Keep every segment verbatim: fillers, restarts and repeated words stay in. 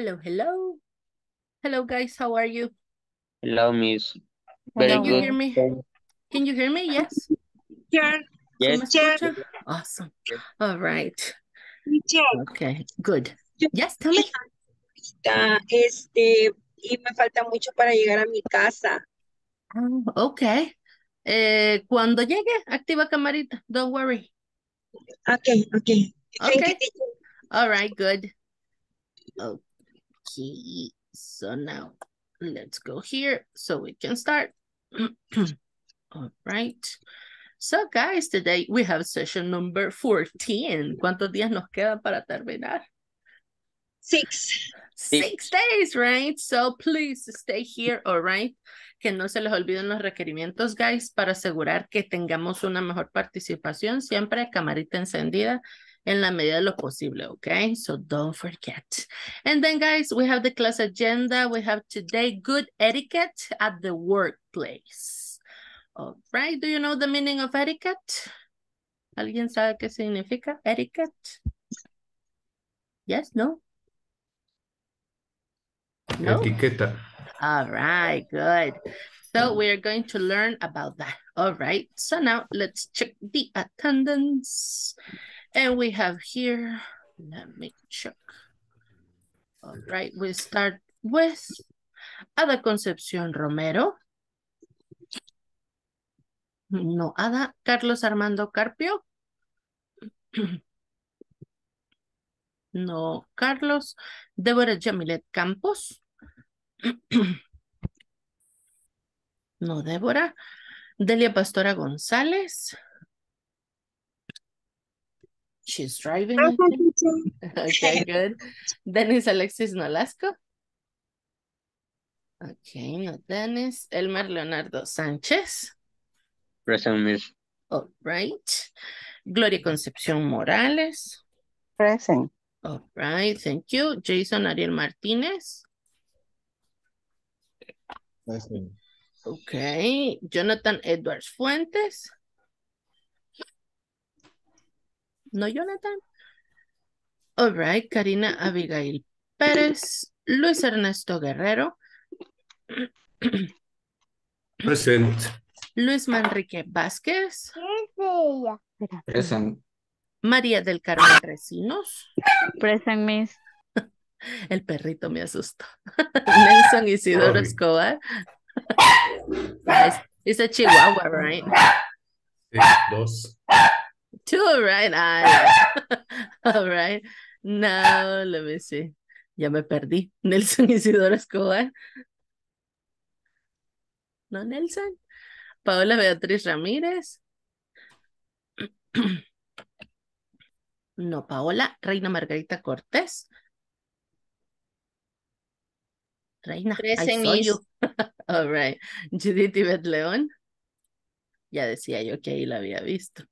Hello, hello. Hello, guys. How are you? Hello, Miss. Very Can good. you hear me? Can you hear me? Yes. Sure. Yes. Sure. Awesome. All right. Sure. Okay. Good. Yes, tell me. Uh, este, y me falta mucho para llegar a mi casa. Oh, okay. Eh, cuando llegue, activa camarita. Don't worry. Okay. Okay. Okay. All right. Good. Okay. Okay, so now let's go here so we can start. All right. So guys, today we have session number fourteen. ¿Cuántos días nos quedan para terminar? Six. Six days, right? So please stay here, all right? Que no se les olviden los requerimientos, guys, para asegurar que tengamos una mejor participación. Siempre camarita encendida. En la medida de lo posible, okay? So don't forget. And then, guys, we have the class agenda. We have today good etiquette at the workplace. All right. Do you know the meaning of etiquette? ¿Alguien sabe qué significa etiquette? Yes, no? No? Etiqueta. All right, good. So we are going to learn about that. All right. So now let's check the attendance. And we have here, let me check. All right, we start with Ada Concepción Romero. No, Ada. Carlos Armando Carpio. No, Carlos. Débora Jamilet Campos. No, Débora. Delia Pastora González. She's driving. Okay, good. Dennis Alexis Nolasco. Okay, no Dennis. Elmar Leonardo Sanchez. Present, Miss. All right. Gloria Concepción Morales. Present. All right, thank you. Jason Ariel Martinez. Present. Okay. Jonathan Edwards Fuentes. No, Jonathan. All right. Karina Abigail Pérez. Luis Ernesto Guerrero. Present. Luis Manrique Vázquez. Present. María del Carmen Recinos. Present, Miss. El perrito me asustó. Nelson Isidoro Escobar. It's a chihuahua, right? Dos. Two, right? Ah, all right. Now, let me see. Ya me perdí. Nelson Isidoro Escobar. No, Nelson. Paola Beatriz Ramírez. No, Paola. Reina Margarita Cortés. Reina, I saw you. All right. Judith Yvette León. Ya decía yo que ahí la había visto.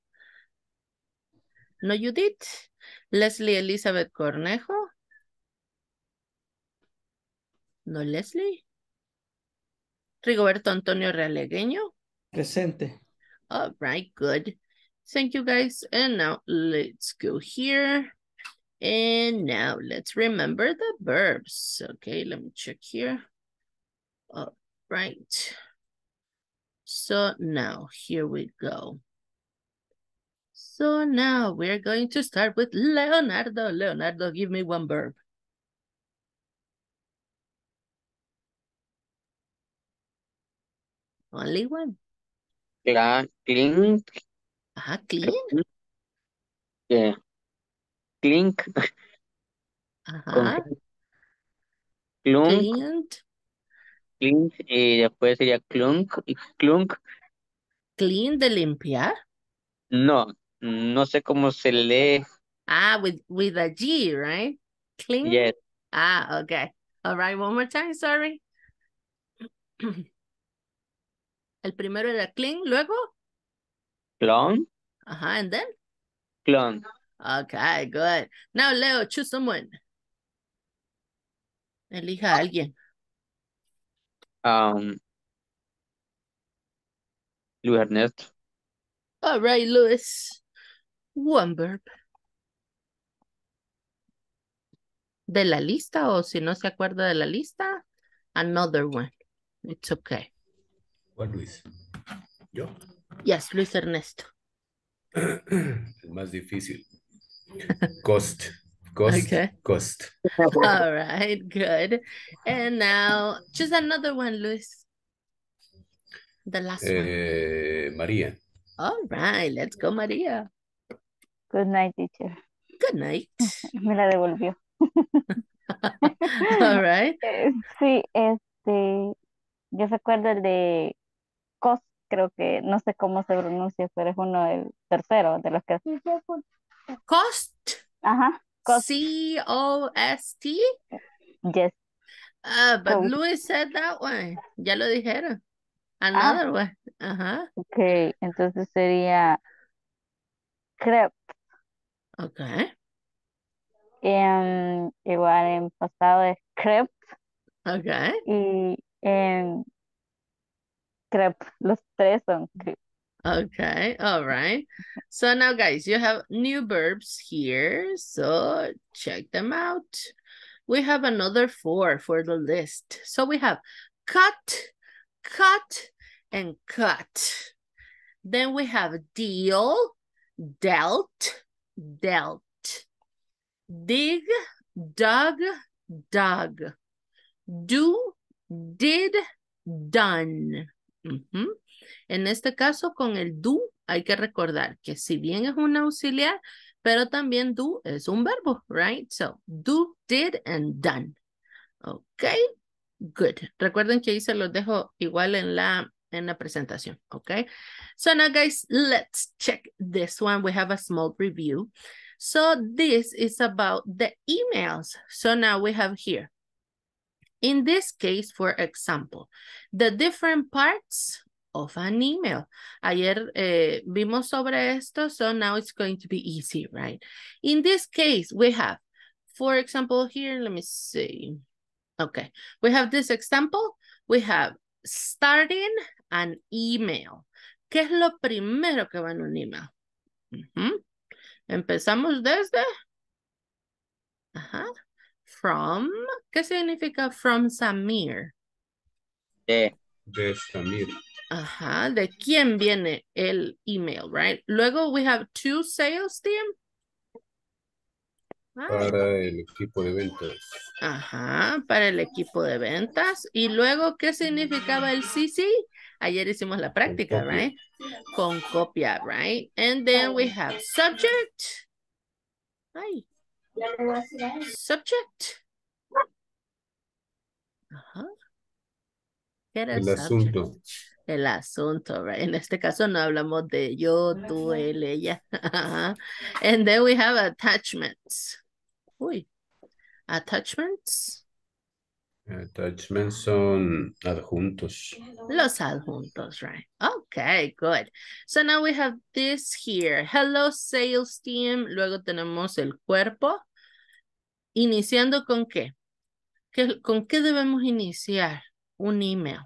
No, Judith. Leslie Elizabeth Cornejo. No, Leslie. Rigoberto Antonio Realegueño. Presente. All right, good. Thank you, guys. And now let's go here. And now let's remember the verbs. Okay, let me check here. All right. So now here we go. So now we're going to start with Leonardo. Leonardo, give me one verb. Only one. Cla clink. Ah, clean. Yeah. Clink. Ajá. Clunk. Clink. Clink. Y después sería clunk. Clunk. Clean de limpiar. No. No sé cómo se lee. Ah, with, with a G, right? Clean? Yes. Ah, okay. All right, one more time, sorry. El primero era clean, luego? Clon. Ajá, uh-huh, and then? Clon. Okay, good. Now, Leo, choose someone. Elija a alguien. Um, Luis Ernesto. All right, Luis. One verb. de la lista, o si no se acuerda de la lista, another one. It's okay. Juan Luis. ¿Yo? Yes, Luis Ernesto. El más difícil. Cost. Cost. Okay. Cost. All right, good. And now, choose another one, Luis. The last eh, one. María. All right, let's go, María. Good night, teacher. Good night. Me la devolvió. All right. Sí, este, yo recuerdo el de Cost, creo que, no sé cómo se pronuncia, pero es uno del tercero de los que... Cost. Ajá. Cost. C O S T. Yes. Uh, but so, Luis said that one. Ya lo dijeron. Another ah, one. Ajá. Uh-huh. Okay, entonces sería crepe. Okay. En, igual en pasado es crepe. Okay. Y en crepe, los tres son crepe. Okay, all right. So now, guys, you have new verbs here, so check them out. We have another four for the list. So we have cut, cut, and cut. Then we have deal, dealt, dealt. Dig, dug, dug. Do, did, done. Uh-huh. En este caso, con el do hay que recordar que si bien es un auxiliar, pero también do es un verbo, right? So, do, did, and done. Okay, good. Recuerden que ahí se los dejo igual en la, en la presentación, okay? So now, guys, let's check this one. We have a small review. So this is about the emails. So now we have here. In this case, for example, the different parts of an email. Ayer eh, vimos sobre esto, so now it's going to be easy, right? In this case, we have, for example, here, let me see. Okay, we have this example. We have starting an email. ¿Qué es lo primero que va en un email? Uh-huh. Empezamos desde... Ajá. From, ¿qué significa from Samir? De, de Samir. Ajá, ¿de quién viene el email, right? Luego we have two sales team. Ah. Para el equipo de ventas. Ajá, para el equipo de ventas. Y luego, ¿qué significaba el C C? Ayer hicimos la práctica, con right? Con copia, right? And then we have subject. Ay. Subject. Ajá. ¿Qué era el subject? Asunto. El asunto, right? En este caso no hablamos de yo, tú, él, ella. Ajá. And then we have attachments. Uy. Attachments. Attachments son adjuntos. Los adjuntos, right? Okay, good. So now we have this here. Hello, sales team. Luego tenemos el cuerpo. ¿Iniciando con qué? ¿Qué con qué debemos iniciar un email?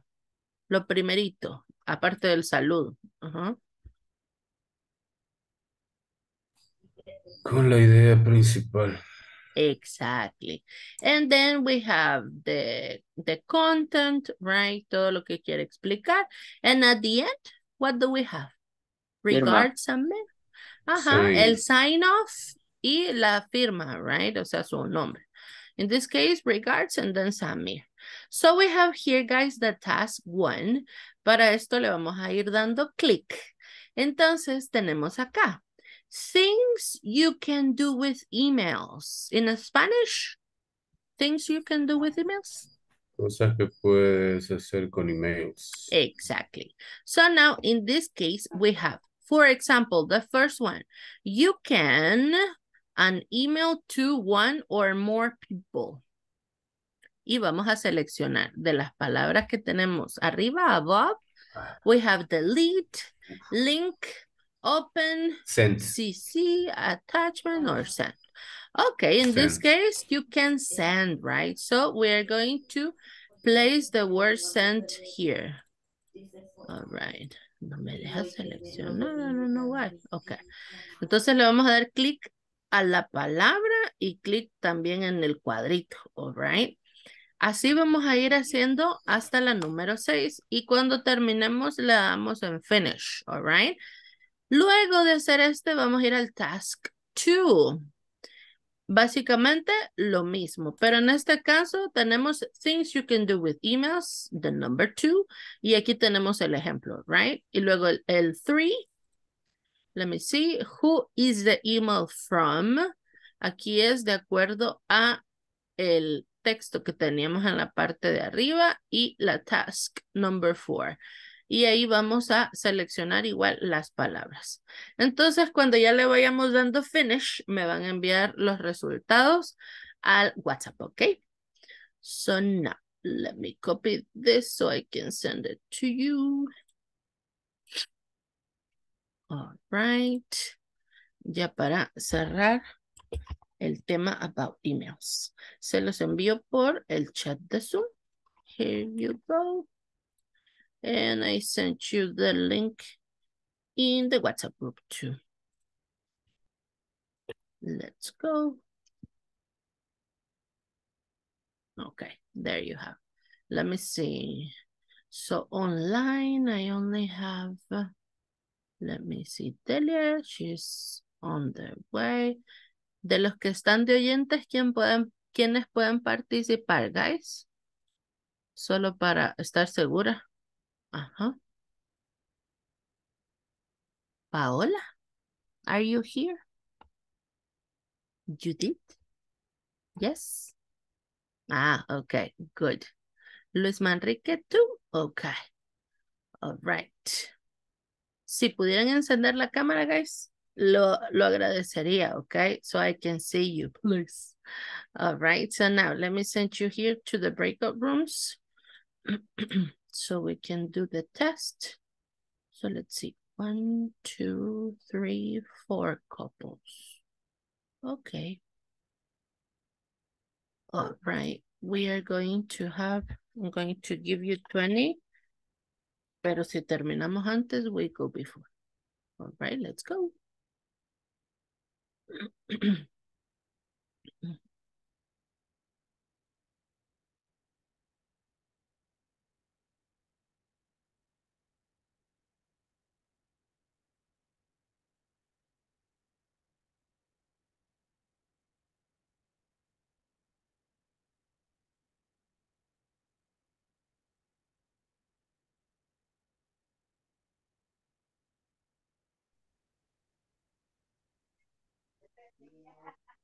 Lo primerito, aparte del saludo. Uh-huh. Con la idea principal. Exactly. And then we have the, the content, right? Todo lo que quiere explicar. And at the end, what do we have? Regard submit. Ajá, sí. El sign off y la firma, right? O sea, su nombre. In this case, regards and then submit. So we have here, guys, the task one. Para esto le vamos a ir dando clic. Entonces, tenemos acá. Things you can do with emails. In Spanish, things you can do with emails. Cosas que puedes hacer con emails. Exactly. So now in this case, we have, for example, the first one. You can an email to one or more people. Y vamos a seleccionar de las palabras que tenemos arriba, above. We have delete, link, open, send. C C, attachment, or send. Okay, in send. This case, you can send, right? So we're going to place the word sent here. All right. No me deja seleccionar, no, no, no, no, why? Okay. Entonces le vamos a dar clic a la palabra y clic también en el cuadrito, alright. Así vamos a ir haciendo hasta la número seis y cuando terminemos le damos en finish, alright. Luego de hacer este vamos a ir al task dos. Básicamente lo mismo, pero en este caso tenemos things you can do with emails, the number two, y aquí tenemos el ejemplo, right? Y luego el three, let me see, who is the email from? Aquí es de acuerdo a el texto que teníamos en la parte de arriba y la task number four. Y ahí vamos a seleccionar igual las palabras. Entonces, cuando ya le vayamos dando finish, me van a enviar los resultados al WhatsApp, ¿ok? So now, let me copy this so I can send it to you. All right. Ya para cerrar el tema about emails. Se los envío por el chat de Zoom. Here you go. And I sent you the link in the WhatsApp group too. Let's go. Okay, there you have. Let me see. So online, I only have, uh, let me see, Delia, she's on the way. De los que están de oyentes, ¿quién pueden, ¿quiénes pueden participar, guys? Solo para estar segura. Ajá. Paola, are you here? Judith? Yes? Ah, okay, good. Luis Manrique, too? Okay. All right. Si pudieran encender la cámara, guys, lo, lo agradecería, okay? So I can see you, please. All right, so now let me send you here to the breakout rooms. So we can do the test. So let's see. One, two, three, four couples. Okay. All right. We are going to have, I'm going to give you twenty. Pero si terminamos antes, we go before. All right, let's go.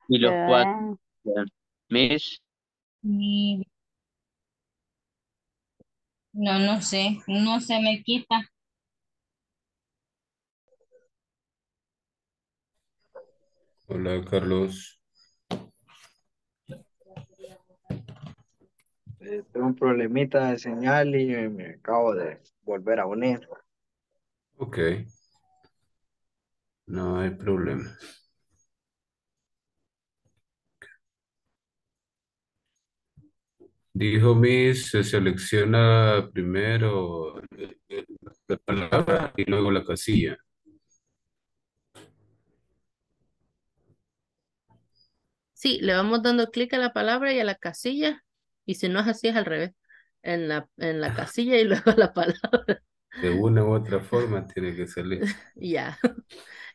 Y los yeah. cuatro. Miss. Y... No, no sé. No se me quita. Hola, Carlos. Eh, tengo un problemita de señal y me acabo de volver a unir. Ok. No hay problema. Dijo Miss, se selecciona primero la palabra y luego la casilla. Sí, le vamos dando clic a la palabra y a la casilla. Y si no es así, es al revés. En la, en la casilla y luego la palabra. De una u otra forma tiene que salir. Ya.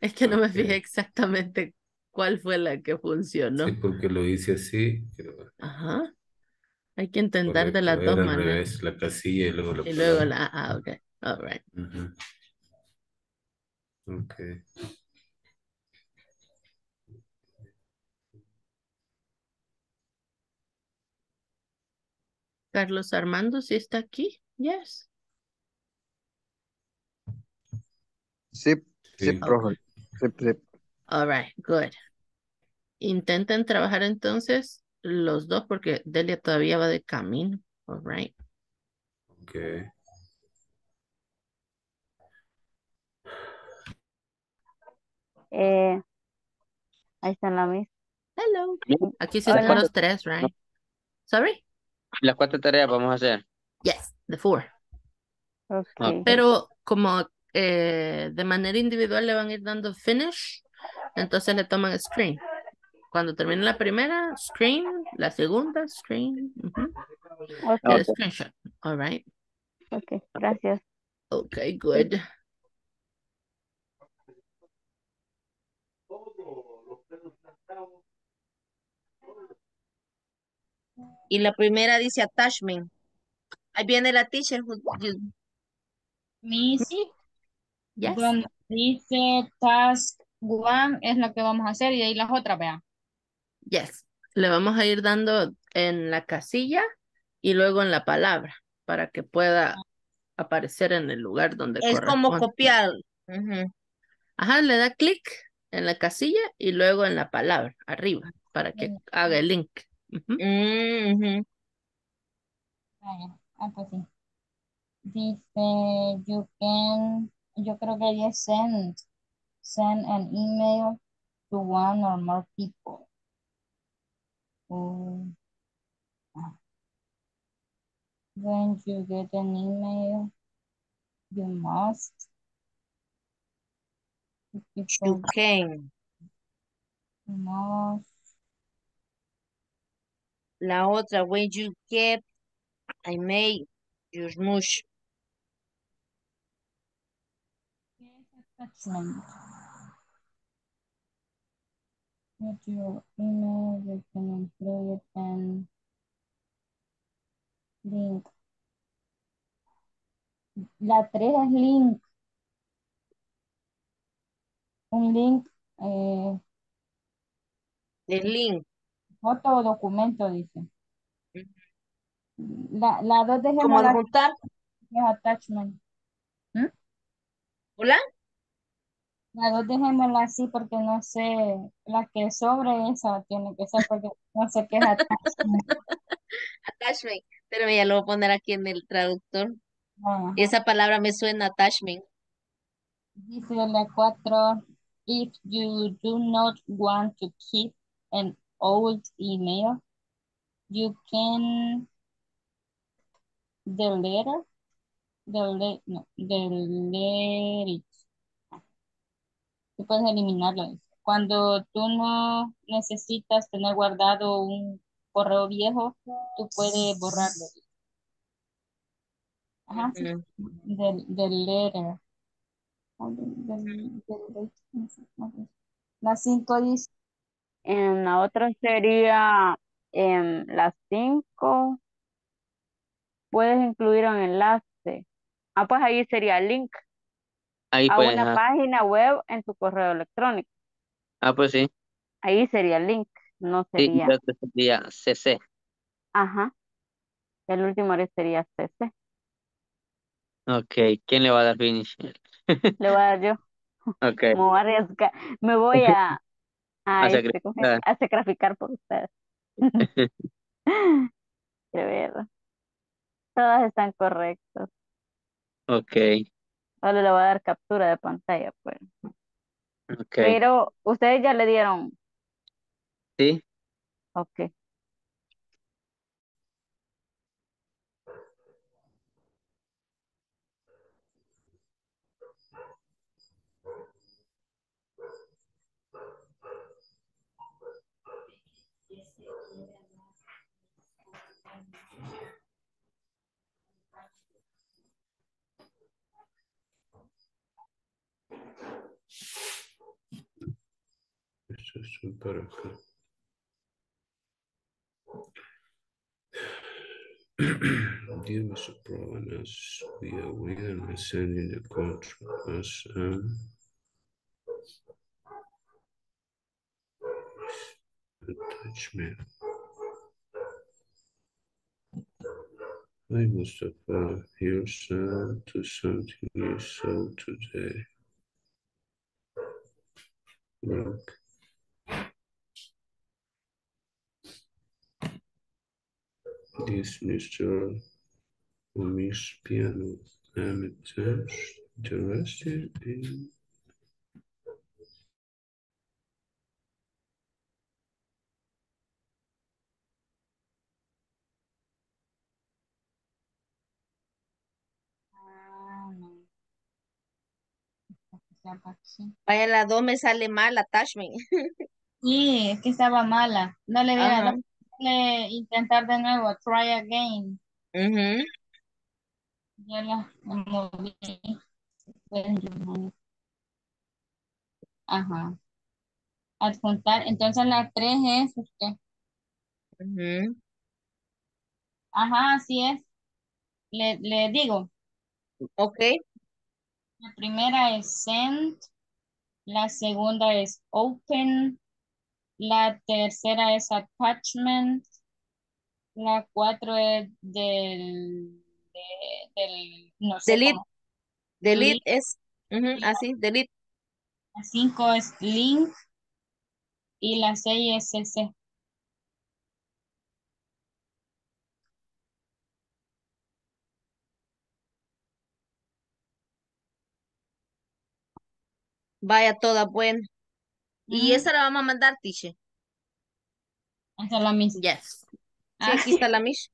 Es que no me fijé exactamente cuál fue la que funcionó. Sí, porque lo hice así. Pero... Ajá. Hay que intentar correcto, de las dos maneras. Revés, la casilla y luego la... Y luego la... Ah, ok. All right. Uh-huh. Ok. Carlos Armando, ¿sí está aquí? Yes. Sí, sí, sí. Profe. Sí, sí. All right, good. Intenten trabajar entonces... Los dos, porque Delia todavía va de camino. All right. Ok. Eh, ahí está la mesa. Hello. Aquí sí están los tres, right? No. Sorry. Las cuatro tareas vamos a hacer. Yes, the four. Okay. Pero como eh, de manera individual le van a ir dando finish, entonces le toman screen. Cuando termine la primera, screen. La segunda, screen. Uh-huh. Okay. Uh, screenshot. All right. Ok, gracias. Ok, good. Y la primera dice attachment. Ahí viene la teacher. Missy. Yes. Donde dice task one es la que vamos a hacer y ahí las otras, vean. Yes. Le vamos a ir dando en la casilla y luego en la palabra para que pueda aparecer en el lugar donde es corresponde. Como copiado. Uh-huh. Ajá, le da clic en la casilla y luego en la palabra, arriba, para que uh-huh. haga el link. Uh-huh. Uh-huh. Vale, acá sí. Dice, you can, yo creo que ya send, send an email to one or more people. Um, when you get an email, you must. You can. Okay. You must. La otra, when you get, I may, you mush. Attachment. Get your email, you can include it and link. La tres es link. Un link. Eh, El link. Foto o documento, dice. La, la dos de ¿cómo adjuntar? Es attachment. ¿Mm? ¿Hola? La dos dejémosla así porque no sé, la que sobre esa tiene que ser porque no sé qué es attachment. Attachment, pero ya lo voy a poner aquí en el traductor. Ajá. Esa palabra me suena attachment. Dice la cuatro, if you do not want to keep an old email, you can the letter, the le no, the letter it. Tú puedes eliminarlo. Cuando tú no necesitas tener guardado un correo viejo, tú puedes borrarlo. Ajá. Mm-hmm. The, the letter. La cinco dice. En la otra sería en las cinco. Puedes incluir un enlace. Ah, pues ahí sería link. Ahí a pues, una ajá. página web en tu correo electrónico. Ah, pues sí. Ahí sería link, no sería... Sí, creo que sería C C. Ajá. El último sería C C. Ok, ¿quién le va a dar finish? Le voy a dar yo. Ok. Me voy a arriesgar. Me voy a... A, a, este, sacrificar. a sacrificar por ustedes. De verdad. Todas están correctas. Ok. Solo le voy a dar captura de pantalla, pues. Okay. Pero, ¿ustedes ya le dieron? Sí. Ok. Eso es súper acá. Dear Mister Provenance, we are waiting and sending the contract as an attachment. I must have found here some to something you saw today. Look. This Mister Umish piano. I'm interested in vaya, la dos me sale mal, attachment. Sí, es que estaba mala. No le diera, Ajá. le intentar de nuevo, try again. Uh-huh. Yo la moví. Ajá. Adjuntar. Entonces la tres es usted. Uh-huh. Ajá, así es. Le, le digo. Ok. La primera es send. La segunda es open. La tercera es attachment. La cuatro es del... De, del no sé delete. Cómo. Delete es... Uh-huh, así, delete. La cinco es link. Y la seis es ese. Vaya, toda buena. Uh-huh. Y esa la vamos a mandar, Tiche. Esa es la Mish. Yes. Ah. Sí, aquí está la Mish.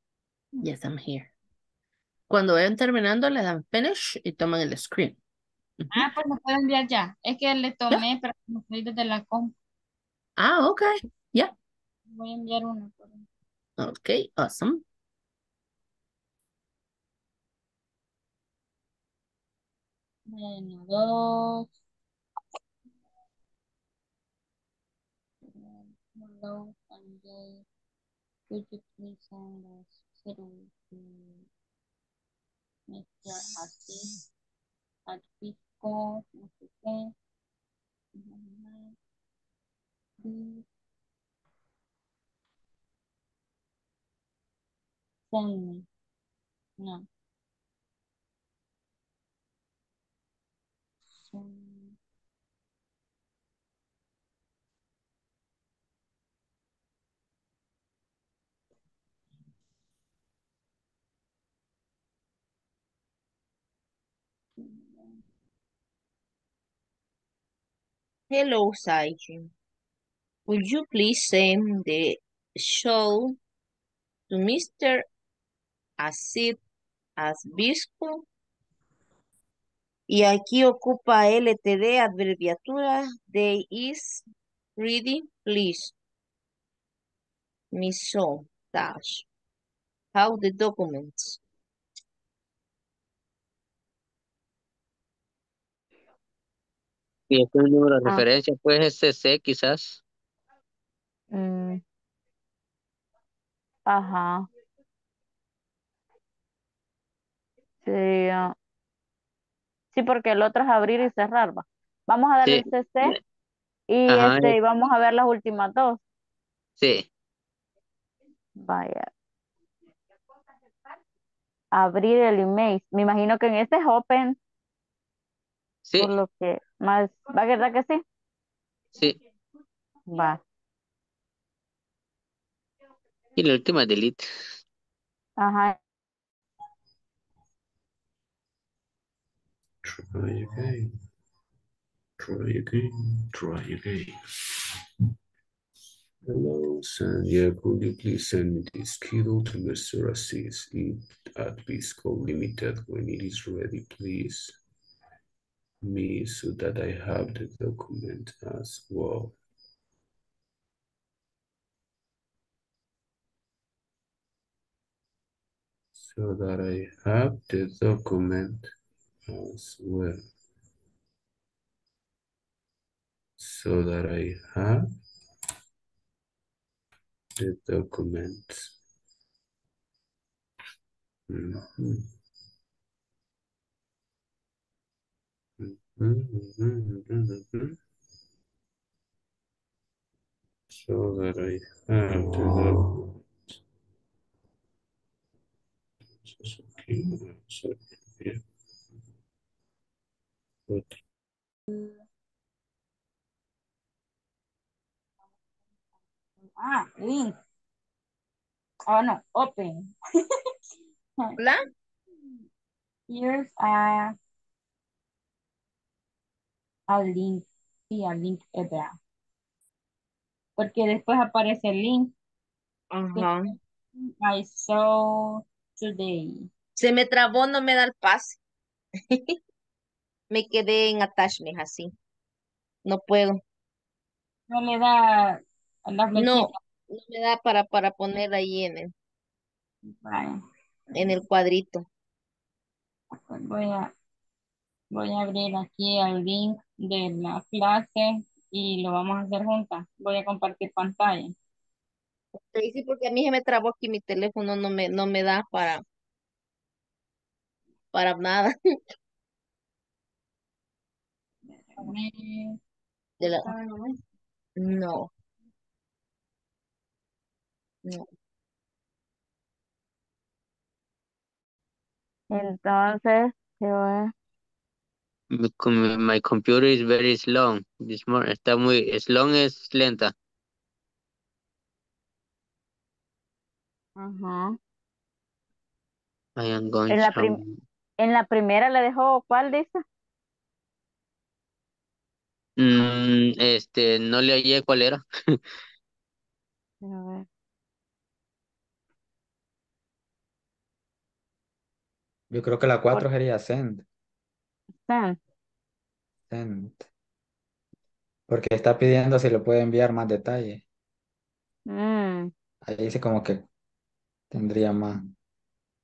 Yes, I'm here. Cuando vayan terminando, le dan finish y toman el screen. Uh-huh. Ah, pues lo pueden enviar ya. Es que le tomé, ¿ya? Pero me fui desde la compu. Ah, ok. Ya. Yeah. Voy a enviar una. Por ahí. Ok, awesome. Bueno, dos. Hello, and uh, could you please send us settle to Mister Assis at Pisco, Mister Send me. No. Send me. Hello, Saiji. Would you please send the show to Mister Asid Asbisco? Y aquí ocupa L T D, abreviatura de is ready, please. Miso, dash. How the documents? Y este es el número de ah. referencia, pues es C C quizás. Mm. Ajá. Sí, uh. sí, porque el otro es abrir y cerrar, va. Vamos a darle sí. el C C y Ajá, este, y vamos a ver las últimas dos. Sí. Vaya. Abrir el email. Me imagino que en este es open. Sí. Por lo que más, ¿va a quedar que sí? Sí. Va. Y la última delete. Ajá. Try again. Try again. Try again. Hello, Sandra. Could you please send me the schedule to Mister Assis at Bisco Limited when it is ready, please? Me so that I have the document as well. So that I have the document as well. So that I have the document. Mm-hmm. Mm-hmm. So that I have to know. This is okay. Sorry. Yeah. But. Ah, link. Oh no, open. Hola. Here's a. Al link, sí, al link hebrea. Porque después aparece el link. Ajá. I saw today. Se me trabó, no me da el pase. Me quedé en attachment así. No puedo. No le da a la flechita. No, no me da para, para poner ahí en el, vale. en el cuadrito. Pues voy a, voy a abrir aquí el link de la clase y lo vamos a hacer juntas. Voy a compartir pantalla. Sí, porque a mí se me trabó aquí mi teléfono, no me, no me da para, para nada. De la... No. No. Entonces, my computer is very slow. This morning. Está muy slow, es lenta. Ajá. I am going en, la prim en la primera le dejó, ¿cuál dice? Mm, este, no le hallé cuál era. A ver. Yo creo que la cuatro sería send. Send. Send. Porque está pidiendo si lo puede enviar más detalle. Mm. Ahí dice como que tendría más.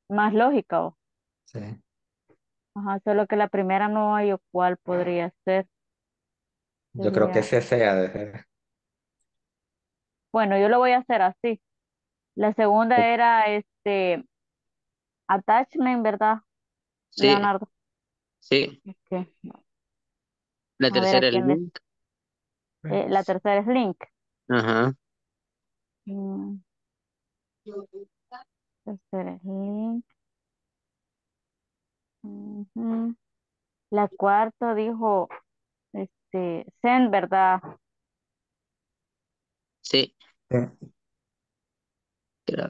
Más lógico. Sí. Ajá, solo que la primera no hay o cuál podría ser. Yo creo que ese sea de ser. Bueno, yo lo voy a hacer así. La segunda sí. era este attachment, ¿verdad? Sí. Leonardo. Sí. Okay. La a tercera es link. Es. Eh, la tercera es link. Ajá. Mm. Tercera es link. Uh-huh. La cuarta dijo este send, ¿verdad? Sí. Quiero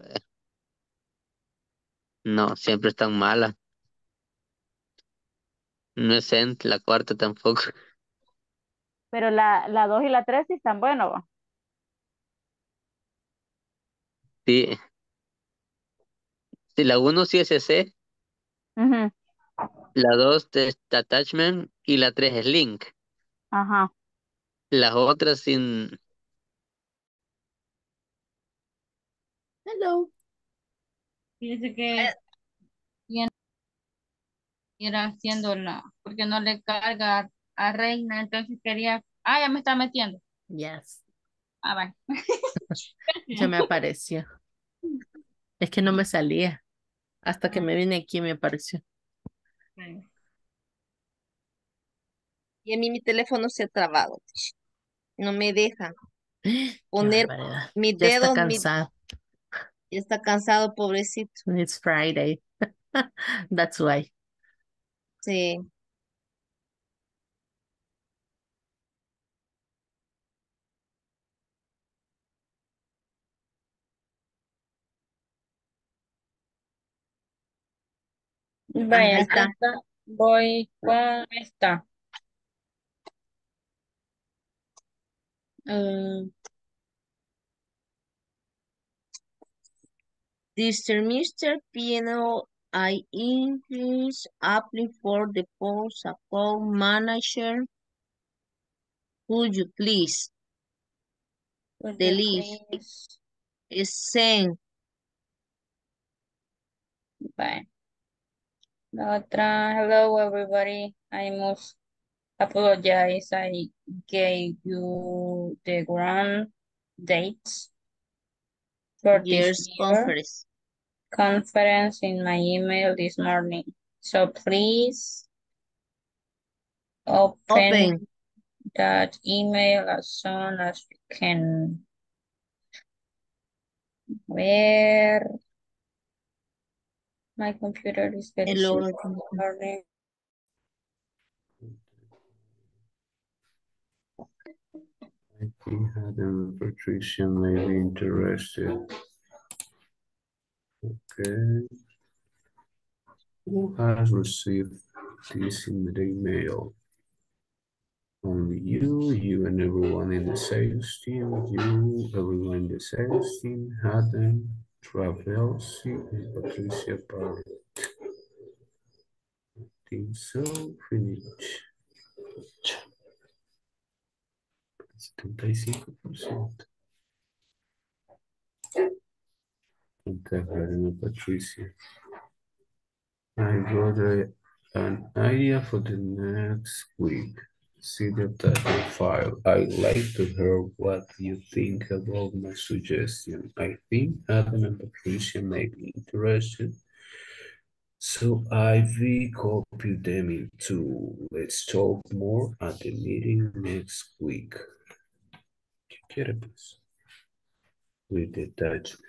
ver. No, siempre están malas. No es send, la cuarta tampoco. Pero la, la dos y la tres sí están buenos. Sí. Sí, la uno sí es ese. Uh-huh. La dos es attachment y la tres es link. Ajá. Las otras sin... Hello. Fíjese que era haciendo la... Porque no le carga a Reina, entonces quería... Ah, ya me está metiendo. Yes. Ah, vale. Ya me apareció. Es que no me salía. Hasta que me vine aquí me apareció. Bueno. Y a mí mi teléfono se ha trabado. No me deja poner mi dedo. Ya está cansado. Mi... Ya está cansado, pobrecito. It's Friday. That's why. Sí. Vaya, está. Voy con esta. Uh, Mister Mister Piano, I English, apply for the post, account manager. Would you please? Would the list is sent. Bye. La otra, hello everybody, I must apologize, I gave you the grand dates for this conference. conference in my email this morning. So please open, open that email as soon as you can. Where? My computer is very slow. I think Adam Patricia may be interested. Okay. Who has received this in the email? Only you, you and everyone in the sales team, you, everyone in the sales team, Adam. Travel, sí, y Patricia Pablo. I think so, finish. setenta y cinco por ciento. Karina Patricia. I got a, an idea for the next week. See the title file. I'd like to hear what you think about my suggestion. I think Adam and Patricia may be interested, so I've copied them into. Let's talk more at the meeting next week. ¿Qué quiere, pues? With the attachment.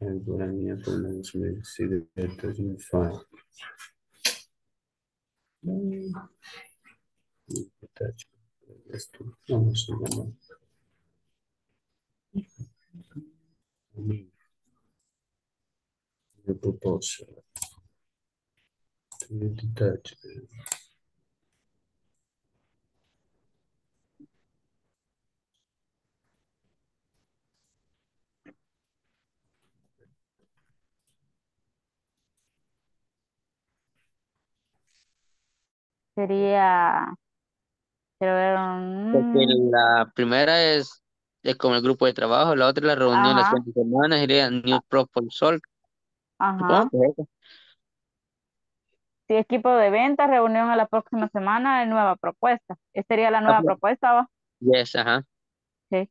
I'm going to see the attachment file. Vamos a llamar. The proposal. The detachment. Sería, quiero ver, un... Porque la primera es, es como el grupo de trabajo, la otra es la reunión. Ajá. Las cuantas semanas sería New Proposal. Ajá. Sí, equipo de ventas, reunión a la próxima semana, nueva propuesta. ¿Esta sería la nueva, ajá, propuesta, va? Yes, ajá. Sí.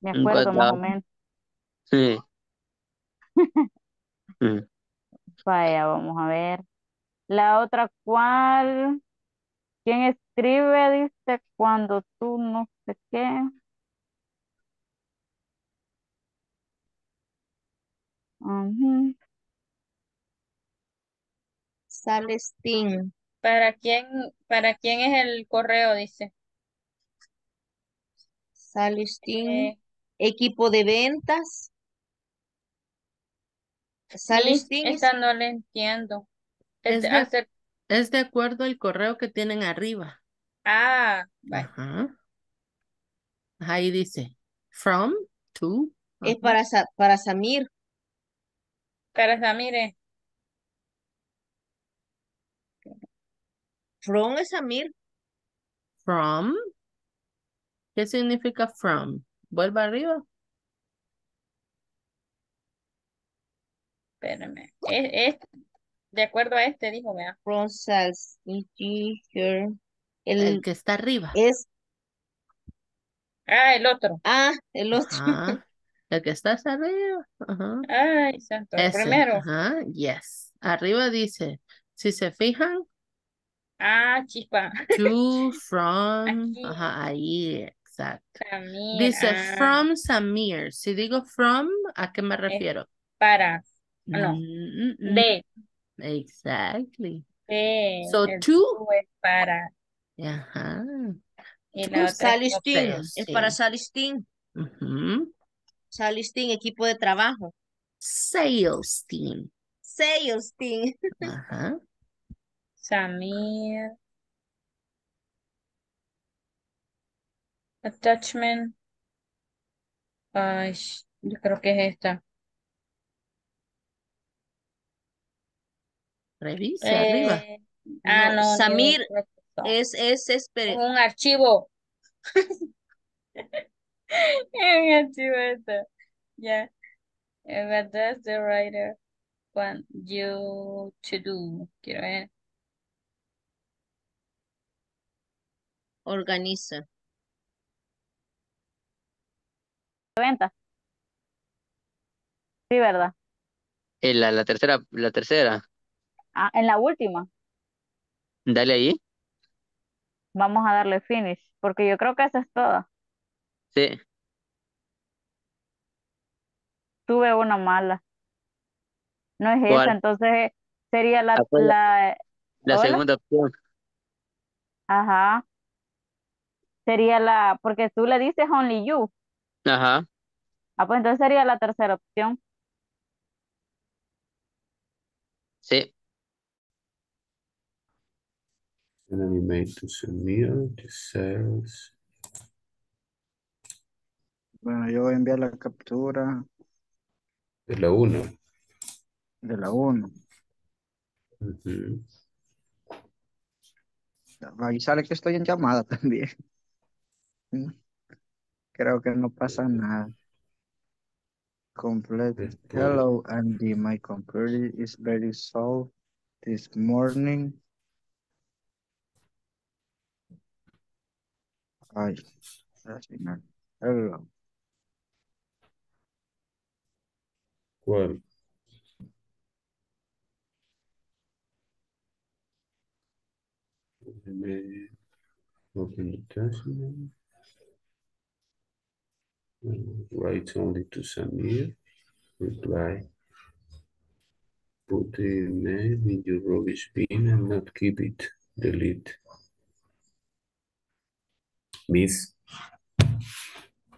Me acuerdo, más o menos. Sí. mm. Vaya, vamos a ver. La otra, ¿cuál? ¿Quién escribe? Dice, cuando tú no sé qué. Uh-huh. Sale Steam. ¿Para quién, para quién es el correo? Dice. Sale Steam. Eh. Equipo de ventas. Sale Steam. Esta no la entiendo. Es de, es de acuerdo al correo que tienen arriba. Ah, vale. Ajá. Ahí dice, from, to. Es uh-huh. para, para Samir. Para Samir es. From es Samir. From. ¿Qué significa from? Vuelva arriba. Espérame. Es, es... De acuerdo a este, dijo, vea. El, el que está arriba. Es. Ah, el otro. Ah, el otro. Ajá. El que está hasta arriba. Ajá. Ay, santo. Ese. Primero. Ajá, yes. Arriba dice, si se fijan. Ah, chispa. To, from. Aquí. Ajá, ahí, exacto. Samir, dice, ah. from Samir. Si digo from, ¿a qué me refiero? Es para. No. Mm, mm, mm. De. Exactly. Sí, so two es para. Ajá. Y la otra es, es para Salistín. Uh-huh. Salistín, equipo de trabajo. Sales team. Sales team. Ajá. Samir. Attachment. Ay, yo creo que es esta. Revisa eh, arriba. Ah, no. no Samir no, es, es, es, es un archivo. Un archivo esto. Yeah. But that's the writer want you to do. Quiero ver. Organiza. Venta. Sí, ¿verdad? La, la tercera, la tercera. Ah, en la última. Dale ahí. Vamos a darle finish, porque yo creo que esa es toda. Sí. Tuve una mala. No es ¿Cuál? Esa, entonces sería la... La, la segunda opción. Ajá. Sería la... Porque tú le dices only you. Ajá. Ah, pues entonces sería la tercera opción. Sí. And animate to submit the sales. Bueno, yo voy a enviar la captura. De la uno. De la uno. Uh-huh. Ahí sale que estoy en llamada también. Creo que no pasa nada. Complete. Hello, Andy. My computer is very slow this morning. Ay, hello. ¿Cuál? Write only to Samir. Reply. Put the name in your rubbish bin and not keep it. Delete. Miss.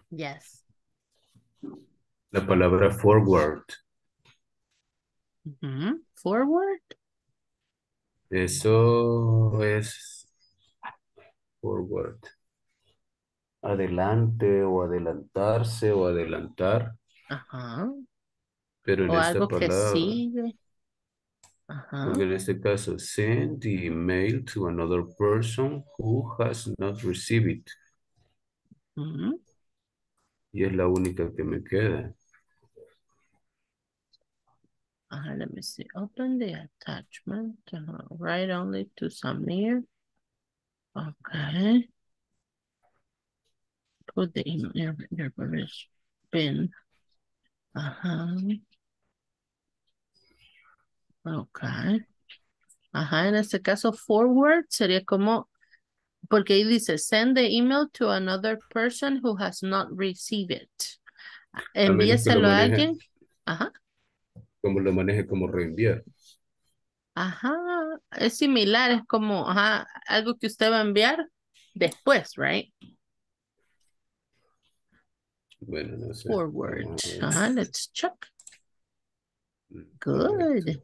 Yes. La palabra forward. Mm-hmm. Forward. Eso es forward. Adelante o adelantarse o adelantar. Ajá. Pero en o esta algo palabra, que sigue. Ajá. Porque en este caso, send the email to another person who has not received it. Uh-huh. Y es la única que me queda. Ajá, let me see. Open the attachment. Uh-huh. Write only to Samir. Okay. Put the email in your rubbish bin. Ajá. Ok. Ajá, en este caso, forward sería como, porque ahí dice, send the email to another person who has not received it. Envíeselo a, a alguien. Ajá. Como lo maneje como reenviar. Ajá, es similar, es como, ajá, algo que usted va a enviar después, right? Bueno, no sé. Forward. Ajá, let's check. Good.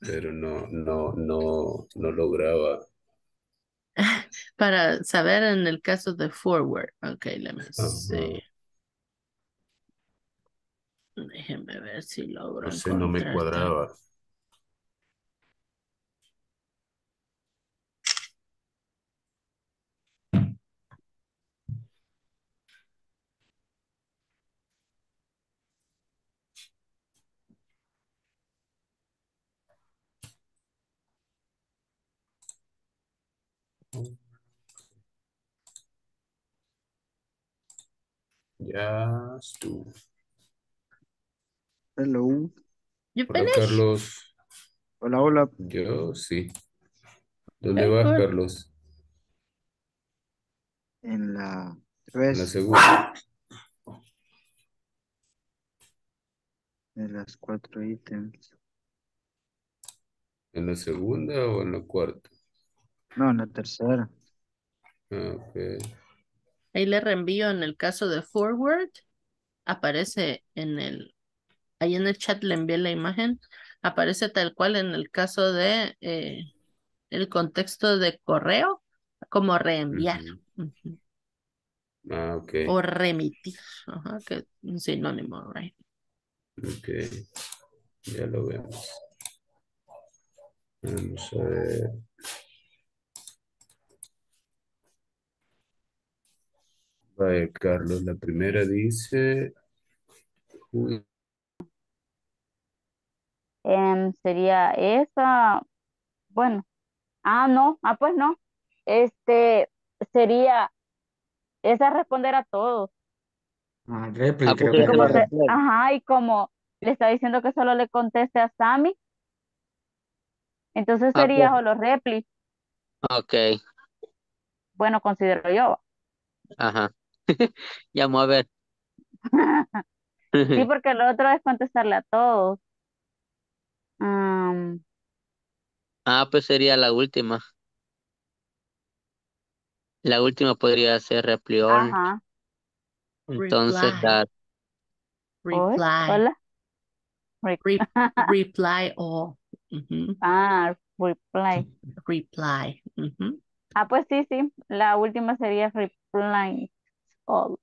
Pero no, no, no, no lograba. Para saber en el caso de forward. Ok, let me uh-huh. see. Déjenme ver si logro. No sé, no me cuadraba. Ya estuvo. Hello. You hola, finish? Carlos. Hola, hola. Yo sí. ¿Dónde vas, cool. Carlos? En la tres. En la segunda. De las cuatro ítems. ¿En la segunda o en la cuarta? No, en la tercera. Ok. Ahí le reenvío en el caso de forward. Aparece en el... Ahí en el chat le envié la imagen. Aparece tal cual en el caso de... Eh, el contexto de correo. Como reenviar. Uh-huh. Uh-huh. Ah, ok. O remitir. Ajá, que es un sinónimo, right? Ok. Ya lo vemos. Vamos a ver... Carlos, la primera dice um, sería esa, bueno, ah no, ah pues no, este sería esa responder a todos. Ah, réplica, y como se, ajá, y como le está diciendo que solo le conteste a Sammy, entonces sería ah, pues. Solo repli. Okay. Bueno, considero yo. Ajá. Ya vamos a ver. Sí, porque lo otro es contestarle a todos. Um... Ah, pues sería la última. La última podría ser reply. Ajá. Entonces, reply. Dar... Reply. Hola. Re Re reply all. Uh-huh. Ah, reply. Reply. Uh-huh. Ah, pues sí, sí. La última sería reply all.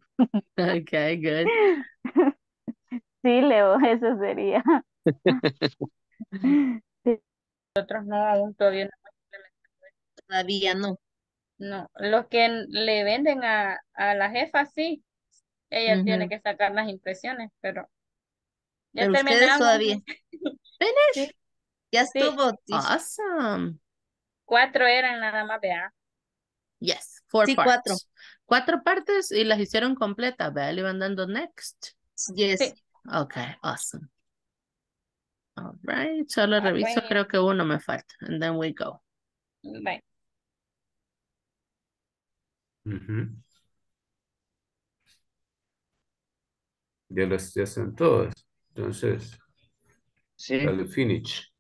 Okay, good. Sí, Leo, eso sería. Sí. Nosotros no, aún todavía no. Todavía no. No, los que le venden a, a la jefa, sí. Ella uh-huh. tiene que sacar las impresiones, pero... Ya pero terminamos. Ustedes todavía. Finish. Sí. Ya estuvo. Sí. Awesome. Cuatro eran nada más, vea. Yes, four sí, parts. Cuatro. Cuatro partes y las hicieron completas, vea. Le van dando next. Yes. Sí. Ok, awesome. All right, solo all reviso, right. Creo que uno me falta. And then we go. Bye. Uh-huh. Ya las ya están todas. Entonces, sí. Dale finish.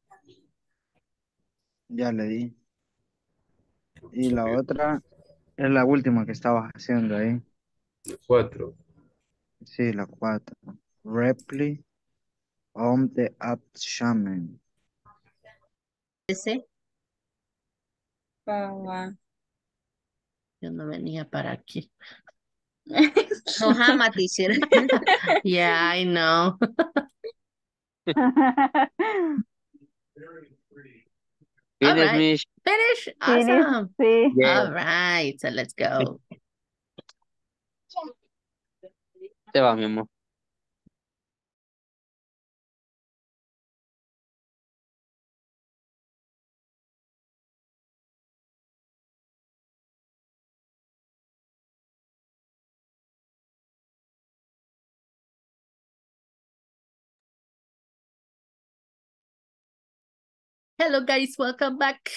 Ya le di. Y la otra es la última que estabas haciendo ahí. La cuatro. Sí, la cuatro. Reply on the abdomen. ¿Ese? Paola. Yo no venía para aquí. No, jamás, teacher. Yeah, I know. All right. Finish? Awesome. Sí. Yeah. All right, so let's go. Te va, mi amor. Hello guys, welcome back.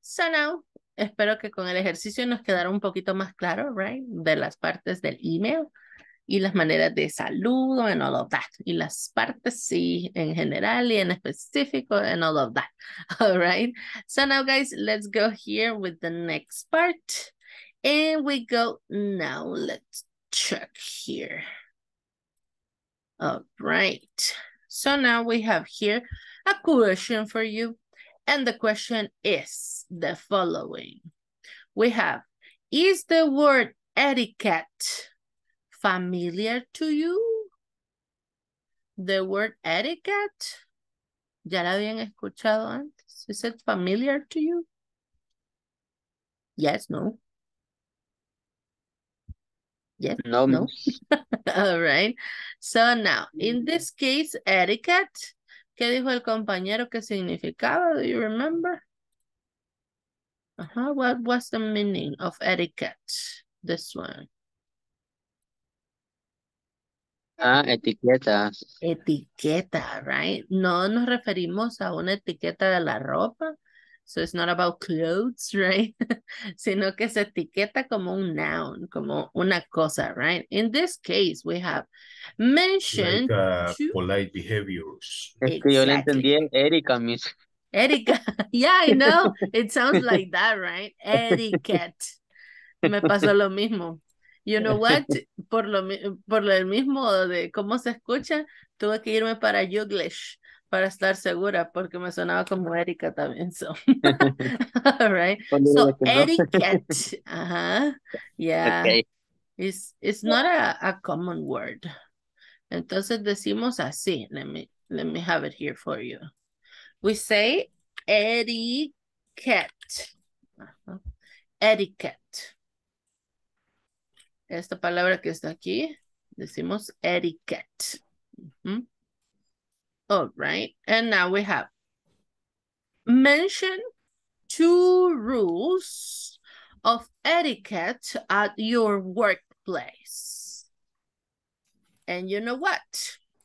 So now, espero que con el ejercicio nos quedara un poquito más claro, right? De las partes del email y las maneras de saludo and all of that. Y las partes sí, en general y en específico and all of that. All right. So now guys, let's go here with the next part. And we go now, let's check here. All right. So now we have here a question for you. And the question is the following. We have, is the word etiquette familiar to you? The word etiquette. ¿Ya la habían escuchado antes? Is it familiar to you? Yes, no. Yes, no. no. All right. So now, in this case, etiquette. ¿Qué dijo el compañero que significaba? Do you remember? Uh-huh. What was the meaning of etiquette? This one. Ah, etiqueta. Etiqueta, right? No nos referimos a una etiqueta de la ropa. So it's not about clothes, right? Sino que se etiqueta como un noun, como una cosa, right? In this case, we have mentioned... Like, uh, two... polite behaviors. Es que yo le entendí en Erika, miss. Erika. Yeah, I know. It sounds like that, right? Etiquette. Me pasó lo mismo. You know what? Por lo, por lo mismo de cómo se escucha, tuve que irme para Yuglish. Para estar segura, porque me sonaba como Erika también. So, all right. So, etiquette. Uh-huh. Yeah. Okay. It's, it's not a, a common word. Entonces decimos así. Let me, let me have it here for you. We say etiquette. Uh-huh. Etiquette. Esta palabra que está aquí, decimos etiquette. Uh-huh. All right, and now we have mention two rules of etiquette at your workplace. And you know what?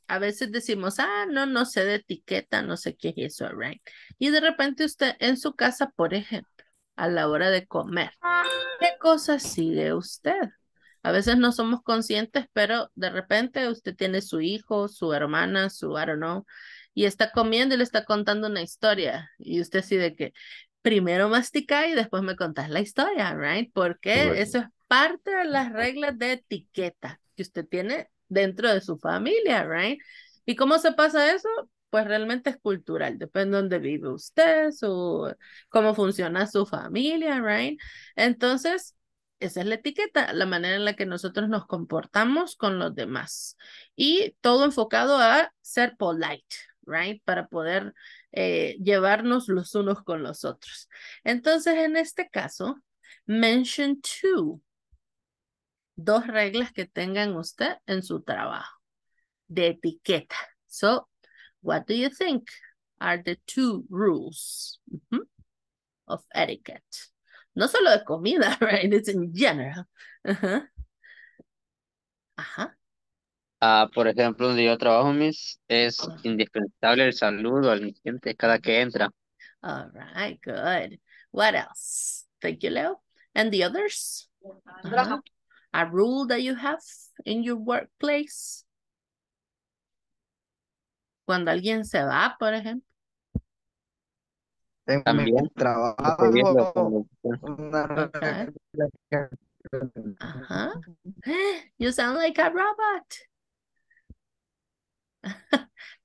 A veces decimos, ah, no, no sé de etiqueta, no sé qué es eso, right? Y de repente usted en su casa, por ejemplo, a la hora de comer, ¿qué cosas sigue usted? A veces no somos conscientes, pero de repente usted tiene su hijo, su hermana, su I don't know, y está comiendo y le está contando una historia. Y usted así de que primero mastica y después me contás la historia, right? Porque bueno, eso es parte de las reglas de etiqueta que usted tiene dentro de su familia, right? ¿Y cómo se pasa eso? Pues realmente es cultural, depende de dónde vive usted, su, cómo funciona su familia, right? Entonces... esa es la etiqueta, la manera en la que nosotros nos comportamos con los demás. Y todo enfocado a ser polite, right? Para poder eh, llevarnos los unos con los otros. Entonces, en este caso, Mention two. Dos reglas que tengan usted en su trabajo de etiqueta. So, what do you think are the two rules mm-hmm. of etiquette? No solo de comida, right? It's in general. Ajá. Ajá. Uh, por ejemplo, donde yo trabajo, Miss, es oh. indispensable el saludo al cliente cada que entra. All right, good. What else? Thank you, Leo. And the others? Uh-huh. A rule that you have in your workplace. Cuando alguien se va, por ejemplo. También trabajo. Okay. Uh-huh. You sound like a robot.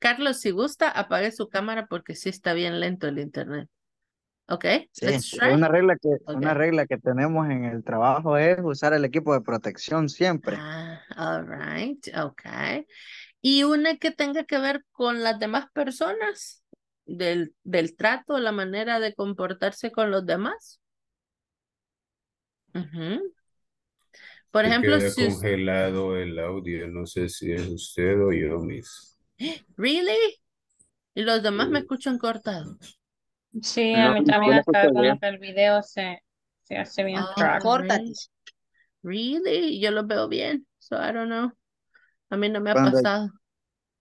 Carlos, si gusta, apague su cámara porque sí está bien lento el internet. Ok, sí. Let's try. Una regla que, okay. una regla que tenemos en el trabajo es usar el equipo de protección siempre. Ah, all right, ok. Y una que tenga que ver con las demás personas, del, del trato, la manera de comportarse con los demás. Uh-huh. Por ejemplo, queda si congelado usted... el audio, no sé si es usted o yo mismo. Really? ¿Y los demás me escuchan cortado? Sí, a mí también hasta cuando el video se, se hace bien. Oh, córtate. Really? Yo lo veo bien. So I don't know. A mí no me ha cuando, pasado.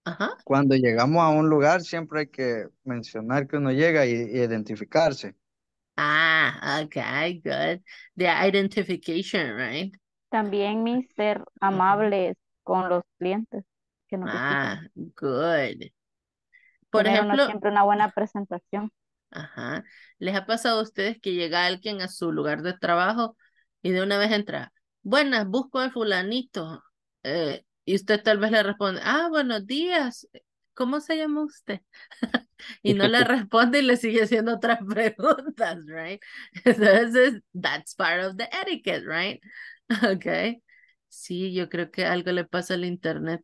Ajá. Cuando llegamos a un lugar siempre hay que mencionar que uno llega y, y identificarse. Ah, okay, good. The identification, right? También mi ser amables con los clientes. Que no ah, good. Por Pero ejemplo, no siempre una buena presentación. Ajá. ¿Les ha pasado a ustedes que llega alguien a su lugar de trabajo y de una vez entra, buenas, busco al fulanito? Eh, y usted tal vez le responde, ah, buenos días, ¿cómo se llama usted? Y no le responde y le sigue haciendo otras preguntas, right? Entonces, that's part of the etiquette, right? Okay. Sí, yo creo que algo le pasa al internet.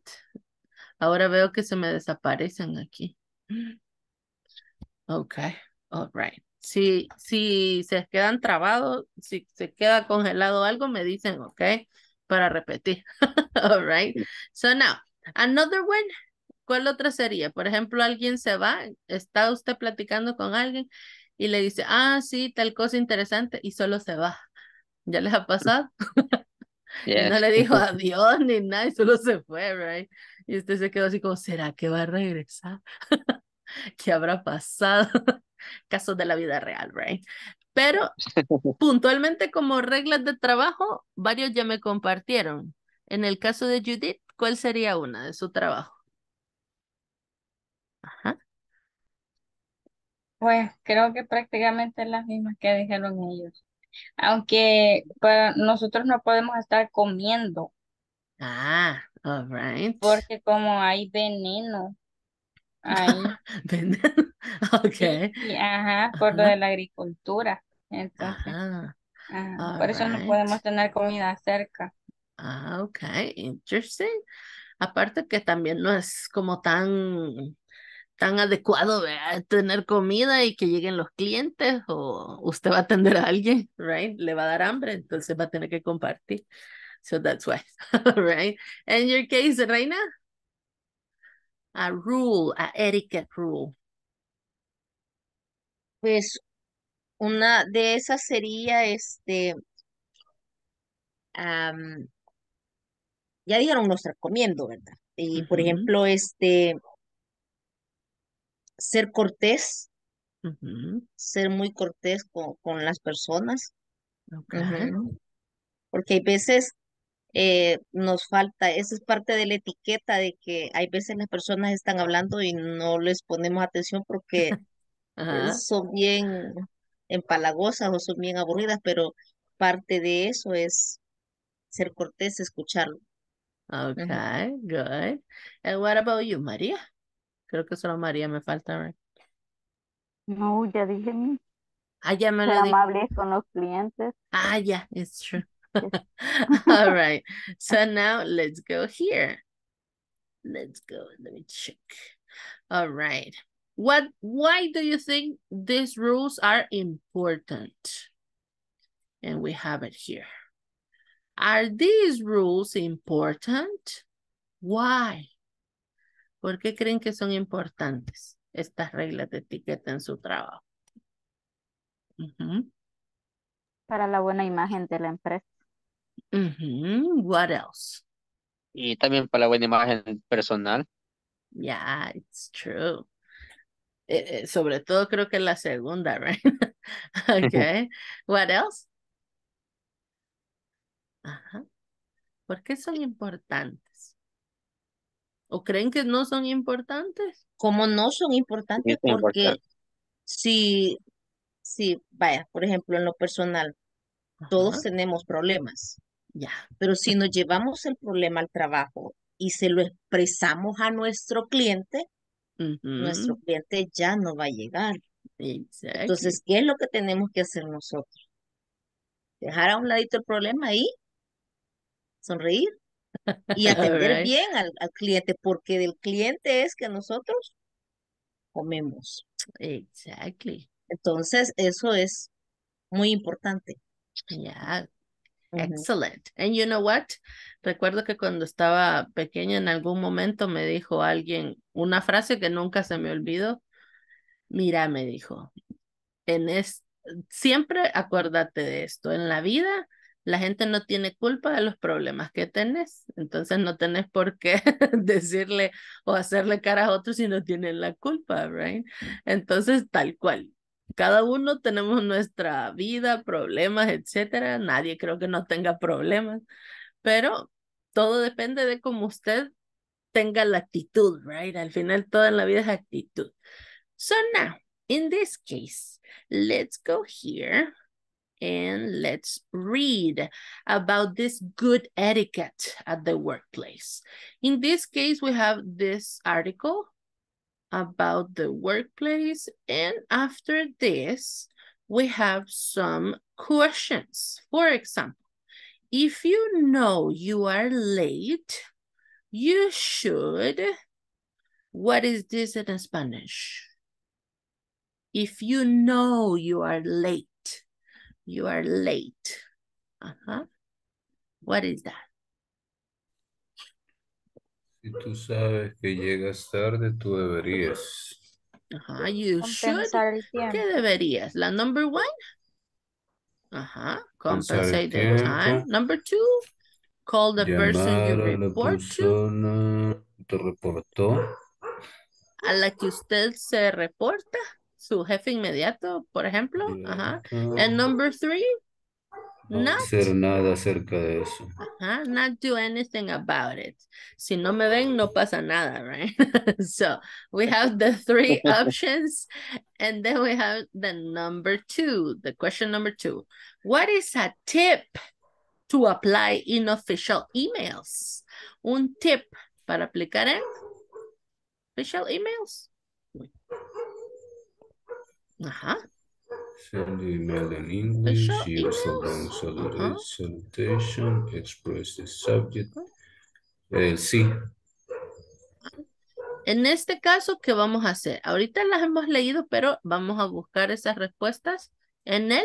Ahora veo que se me desaparecen aquí. Ok, all right. Si, si se quedan trabados, si se queda congelado algo, me dicen, ok, para repetir. All right. So now, another one. ¿Cuál otra sería? Por ejemplo, alguien se va, está usted platicando con alguien y le dice, ah, sí, tal cosa interesante, y solo se va. ¿Ya les ha pasado? Yes. Y no le dijo adiós ni nada, y solo se fue, right? Y usted se quedó así como, ¿será que va a regresar? ¿Qué habrá pasado? Casos de la vida real, right? Pero puntualmente como reglas de trabajo, varios ya me compartieron. En el caso de Judith, ¿cuál sería una de su trabajo? Ajá. Pues creo que prácticamente las mismas que dijeron ellos. Aunque para nosotros no podemos estar comiendo. Ah, all right. Porque como hay veneno. Hay... veneno, ok. Y, y, ajá, por uh-huh. lo de la agricultura. Entonces, uh-huh. ajá, por right. eso no podemos tener comida cerca. Ah, ok, interesting. Aparte que también no es como tan... tan adecuado, ¿verdad? Tener comida y que lleguen los clientes, o usted va a atender a alguien, right? Le va a dar hambre, entonces va a tener que compartir. So that's why, right? In your case, Reina, a rule, a etiquette rule. Pues una de esas sería este, um, ya dijeron nuestra comiendo, ¿verdad? Y uh-huh. por ejemplo, este... ser cortés, uh-huh. ser muy cortés con, con las personas. Okay. Uh-huh. Porque hay veces eh, nos falta, esa es parte de la etiqueta de que hay veces las personas están hablando y no les ponemos atención porque uh-huh. son bien empalagosas o son bien aburridas, pero parte de eso es ser cortés, escucharlo. Ok, uh-huh. good. And what about you, María? Creo que solo María me falta, ¿verdad? No, ya dije. Ah, ya me lo dije. Amables con los clientes. Ah, ya, yeah, it's true. Yes. All right. So now let's go here. Let's go. Let me check. All right. What, why do you think these rules are important? and we have it here. Are these rules important? Why? ¿Por qué creen que son importantes estas reglas de etiqueta en su trabajo? Uh-huh. Para la buena imagen de la empresa. Uh-huh. What else? Y también para la buena imagen personal. Yeah, it's true. Eh, eh, sobre todo creo que la segunda, right? Okay. What else? Ajá. ¿Por qué son importantes? ¿O creen que no son importantes? Como no son importantes, sí, porque importante. si, si, vaya, por ejemplo, en lo personal, ajá, todos tenemos problemas. Ya. Pero si nos llevamos el problema al trabajo y se lo expresamos a nuestro cliente, uh-huh, nuestro cliente ya no va a llegar. Exacto. Entonces, ¿qué es lo que tenemos que hacer nosotros? Dejar a un ladito el problema y sonreír y atender right. bien al, al cliente, porque del cliente es que nosotros comemos. Exactly. Entonces, eso es muy importante. Yeah. Excellent. And you know what? Recuerdo que cuando estaba pequeña en algún momento me dijo alguien una frase que nunca se me olvidó. Mira, me dijo, en es, siempre acuérdate de esto. En la vida la gente no tiene culpa de los problemas que tenés. Entonces no tenés por qué decirle o hacerle cara a otros si no tienen la culpa, right? Entonces tal cual. Cada uno tenemos nuestra vida, problemas, etcétera. Nadie creo que no tenga problemas, pero todo depende de cómo usted tenga la actitud, right? Al final toda la vida es actitud. So now, in this case, let's go here and let's read about this good etiquette at the workplace. In this case, we have this article about the workplace, and after this we have some questions. For example, if you know you are late, you should, what is this in Spanish? If you know you are late, you are late, uh-huh, what is that? Si tú sabes que llegas tarde, tú deberías. Ajá, you compensar should. El ¿Qué deberías? La number one. Ajá, compensate the time. Number two, call the llamar person you report to. Te reportó. A la que usted se reporta, su jefe inmediato, por ejemplo. Ajá. And number three, no not, hacer nada acerca de eso. Uh-huh, not do anything about it. Si no me ven, no pasa nada, right? So we have the three options, and then we have the number two, the question number two. What is a tip to apply in official emails? Un tip para aplicar en official emails. Ajá. Uh-huh. Send email in English, use a long uh-huh. salutation, express the subject. Eh, sí. En este caso, ¿qué vamos a hacer? Ahorita las hemos leído, pero vamos a buscar esas respuestas en el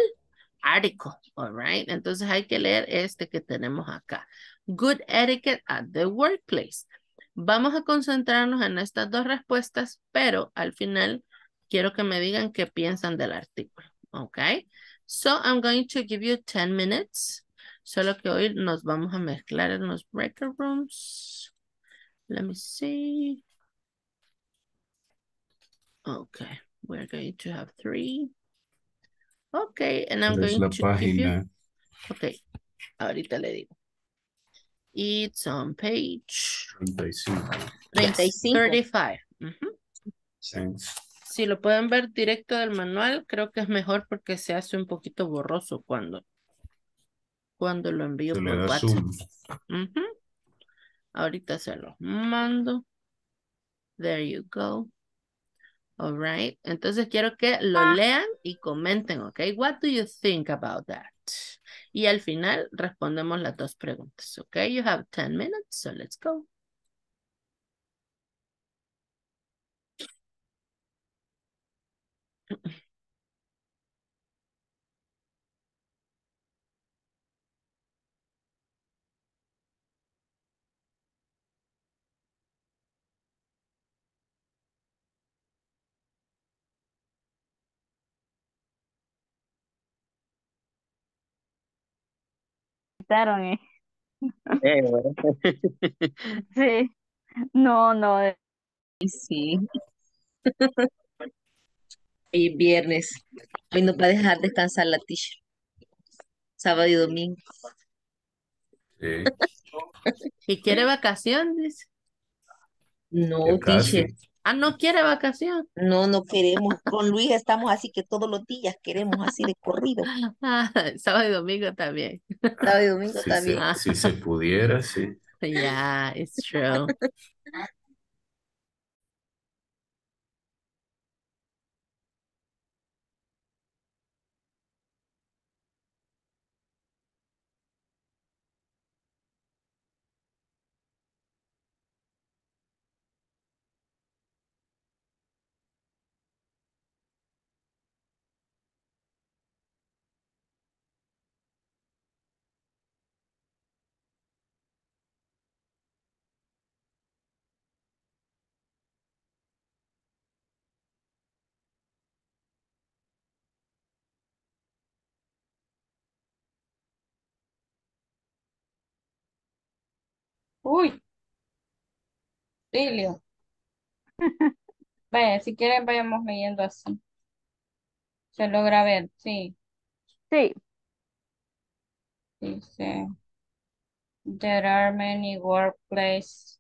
artículo, all right? Entonces hay que leer este que tenemos acá. Good etiquette at the workplace. Vamos a concentrarnos en estas dos respuestas, pero al final quiero que me digan qué piensan del artículo. Okay, so I'm going to give you ten minutes. Solo que hoy nos vamos a mezclar en los breaker rooms. Let me see. Okay, we're going to have three. Okay, and I'm going to página. give you... Okay, ahorita le digo. It's on page... thirty-five. Mm-hmm. Thanks. Si lo pueden ver directo del manual, creo que es mejor porque se hace un poquito borroso cuando, cuando lo envío por WhatsApp. Uh-huh. Ahorita se los mando. There you go. All right. Entonces quiero que lo lean y comenten, ¿ok? What do you think about that? Y al final respondemos las dos preguntas, ¿ok? You have ten minutes, so let's go. quitaron. Eh. Eh, bueno. Sí. No, no. Eh. Sí. Hoy es viernes. Hoy nos va a dejar descansar la teacher. Sábado y domingo. Sí. ¿Y quiere vacaciones? No, teacher. Ah, no quiere vacación. No, no queremos. Con Luis estamos así que todos los días queremos así de corrido. Ah, sábado y domingo también. Sábado y domingo si también. Se, ah. Si se pudiera, sí. Yeah, it's true. Uy, Silvio. Vaya, si quieren vayamos leyendo así. Se logra ver, sí. Sí. Dice, there are many workplaces.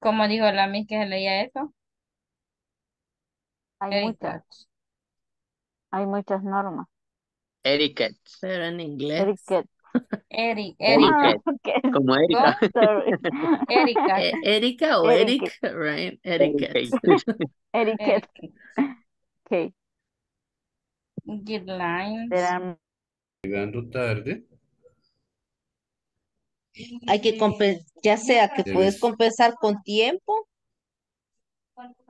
¿Cómo dijo la Miss que se leía eso? Hay muchas. Hay muchas normas. Etiquette. Pero en inglés. Etiquette. Eric, Erika, oh, okay. Como Erika. Oh, Erika. E Erika o Eric, right? Erika. Erika. Okay. Good lines. Llegando tarde. Hay que compensar, ya sea que debes. Puedes compensar con tiempo.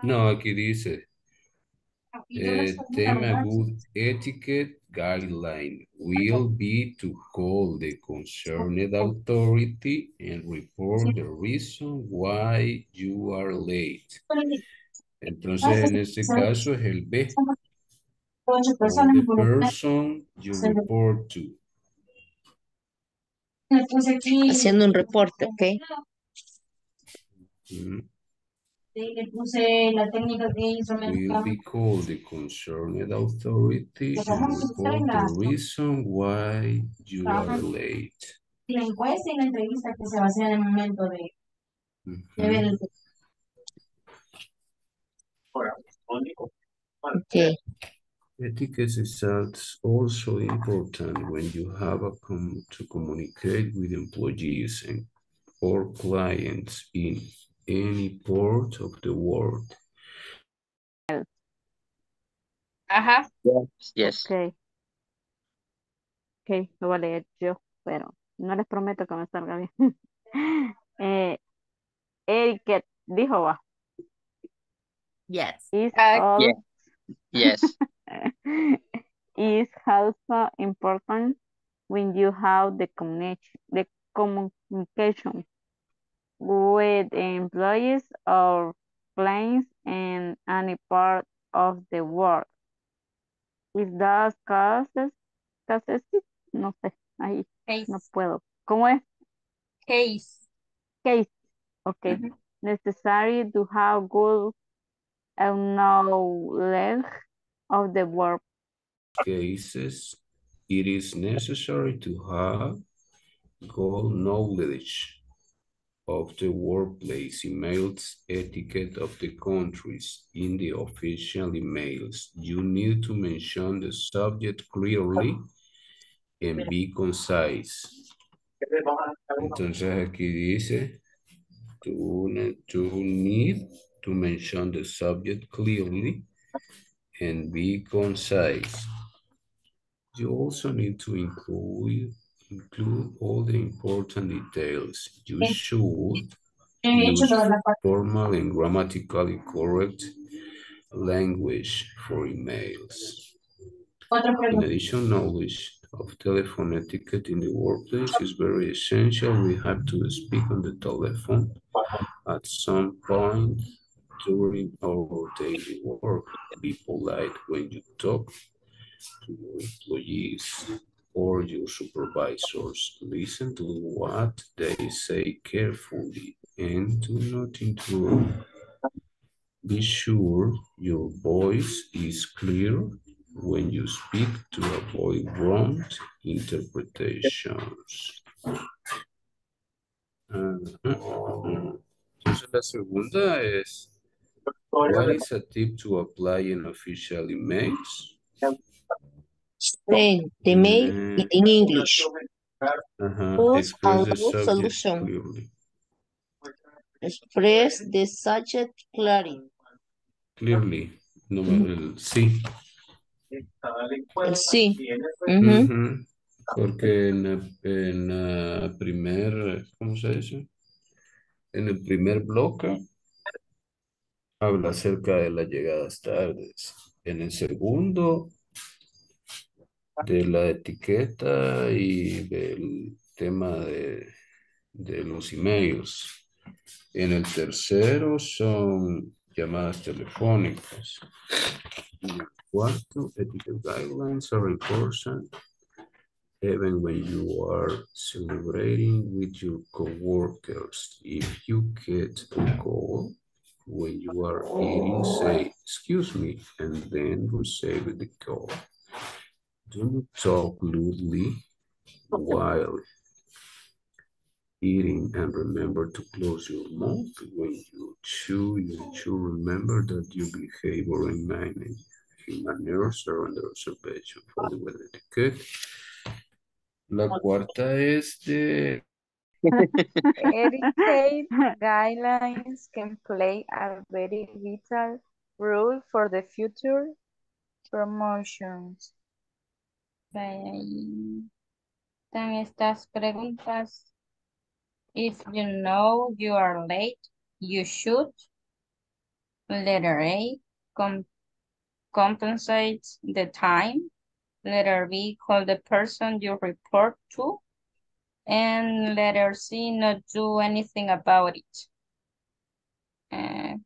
No, aquí dice. Eh, tema good etiquette guideline will be to call the concerned authority and report the reason why you are late. Entonces, en este caso es el B. Or the person you report to. Haciendo un reporte, ¿ok? Mm-hmm. Le puse la técnica de instrumental. Will be called the concerned authority and report the reason why you are late. La encuesta y la entrevista que se va a hacer en el momento de, uh-huh. de ver el... Okay. Etiquette is also important when you have a com to communicate with employees and or clients in any part of the world. Ajá. Yes. Yes. Okay. Okay, lo voy a leer yo, pero no les prometo que me salga bien. eh, Eric dijo va. Yes. Is uh, all... Yes. Yes. Is also important when you have the communication, the communication. with employees or clients in any part of the world. Is that cases, cases, no sé, ahí case. No puedo. ¿Cómo es? Case. Case, okay. Mm-hmm. Necessary to have good knowledge of the world. Cases, it is necessary to have good knowledge of the workplace emails etiquette of the countries in the official emails. You need to mention the subject clearly and be concise. Entonces aquí dice, to, to need to mention the subject clearly and be concise. You also need to include Include all the important details. You should use formal and grammatically correct language for emails. In addition, knowledge of telephone etiquette in the workplace is very essential. We have to speak on the telephone at some point during our daily work. Be polite when you talk to your employees. or your supervisors. Listen to what they say carefully and do not interrupt. Be sure your voice is clear when you speak to avoid wrong interpretations. Uh-huh. Entonces la segunda es, what is a tip to apply in official emails? Send the mail mm. in English. Uh-huh. Post the solution. Clearly. Express the subject clearly. Clearly. No, el sí. El sí. Uh-huh. Uh-huh. Porque en, en uh, primer, ¿cómo se dice? En el primer bloque habla acerca de las llegadas tardes. En el segundo, de la etiqueta y del tema de, de los emails. En el tercero son llamadas telefónicas. En el cuarto, etiquette guidelines are important even when you are celebrating with your coworkers. If you get a call when you are eating, say, excuse me, and then receive the call. Do not talk loudly while eating, and remember to close your mouth when you chew. You should remember that your behavior and manners are under observation for the weather etiquette. La cuarta es de... Etiquette guidelines can play a very vital role for the future promotions. Están estas preguntas. If you know you are late, you should. Letter A, com compensate the time. Letter B, call the person you report to. And letter C, not do anything about it. Eh,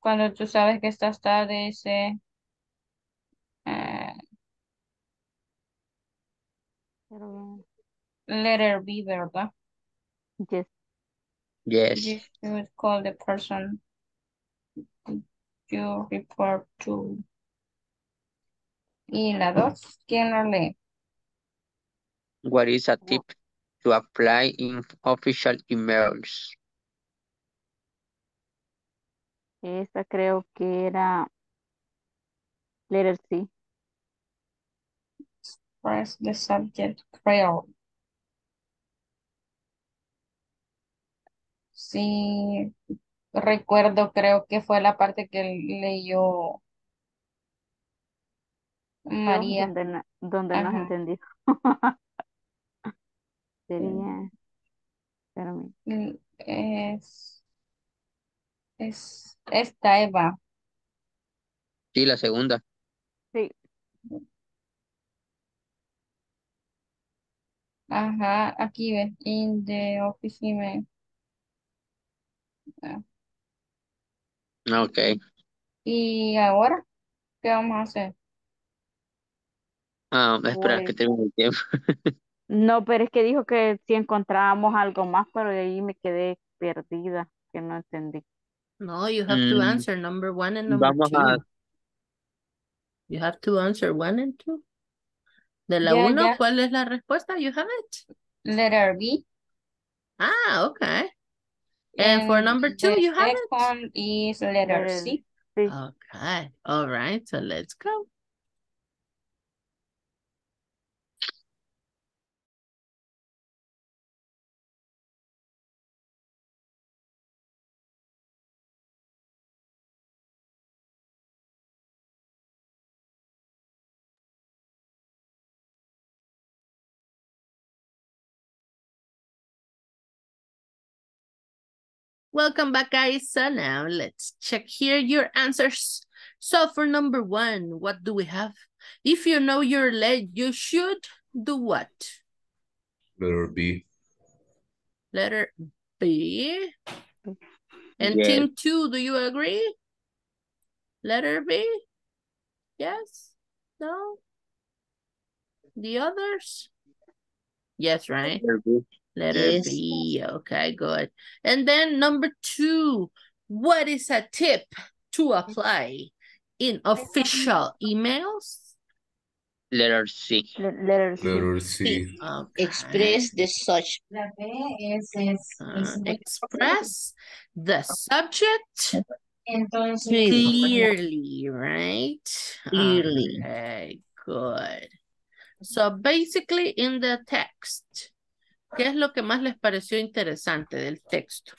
cuando tú sabes que estás tarde, dice... Eh, letter B, ¿verdad? Yes. Yes. You would call the person you report to. Y la dos, ¿quién la lee? What is a tip to apply in official emails? Esta creo que era letter C. Press the subject clearly. Sí, recuerdo, creo que fue la parte que leyó María. Donde no, donde nos entendió. Sería, espérame. Es, es esta, Eva. Sí, la segunda. Sí. Ajá, aquí ves, in the office email. Ok. ¿Y ahora qué vamos a hacer? Ah, espera pues... que termine el tiempo. No, pero es que dijo que si encontrábamos algo más, pero de ahí me quedé perdida, que no entendí. No, you have mm. to answer number one and number vamos two. A... You have to answer one and two. De la yeah, uno, yeah. ¿Cuál es la respuesta? You have it. Letter B. Ah, okay. And, and for number two, you have it. The second is letter C. C. Okay. All right. So let's go. Welcome back, guys. So now let's check here your answers. So for number one, what do we have? If you know you're late, you should do what? Letter B. Letter B. And yeah. Team two, do you agree? Letter B? Yes? No? the others? Yes, right? Letter B. Letter yes. B. Okay, good. And then number two, what is a tip to apply in official emails? Letter C. Letter C. Letter C. Okay. Express the such. La B es, es, uh, express the subject Entonces, clearly, right? Clearly. Okay, good. So basically in the text, ¿qué es lo que más les pareció interesante del texto?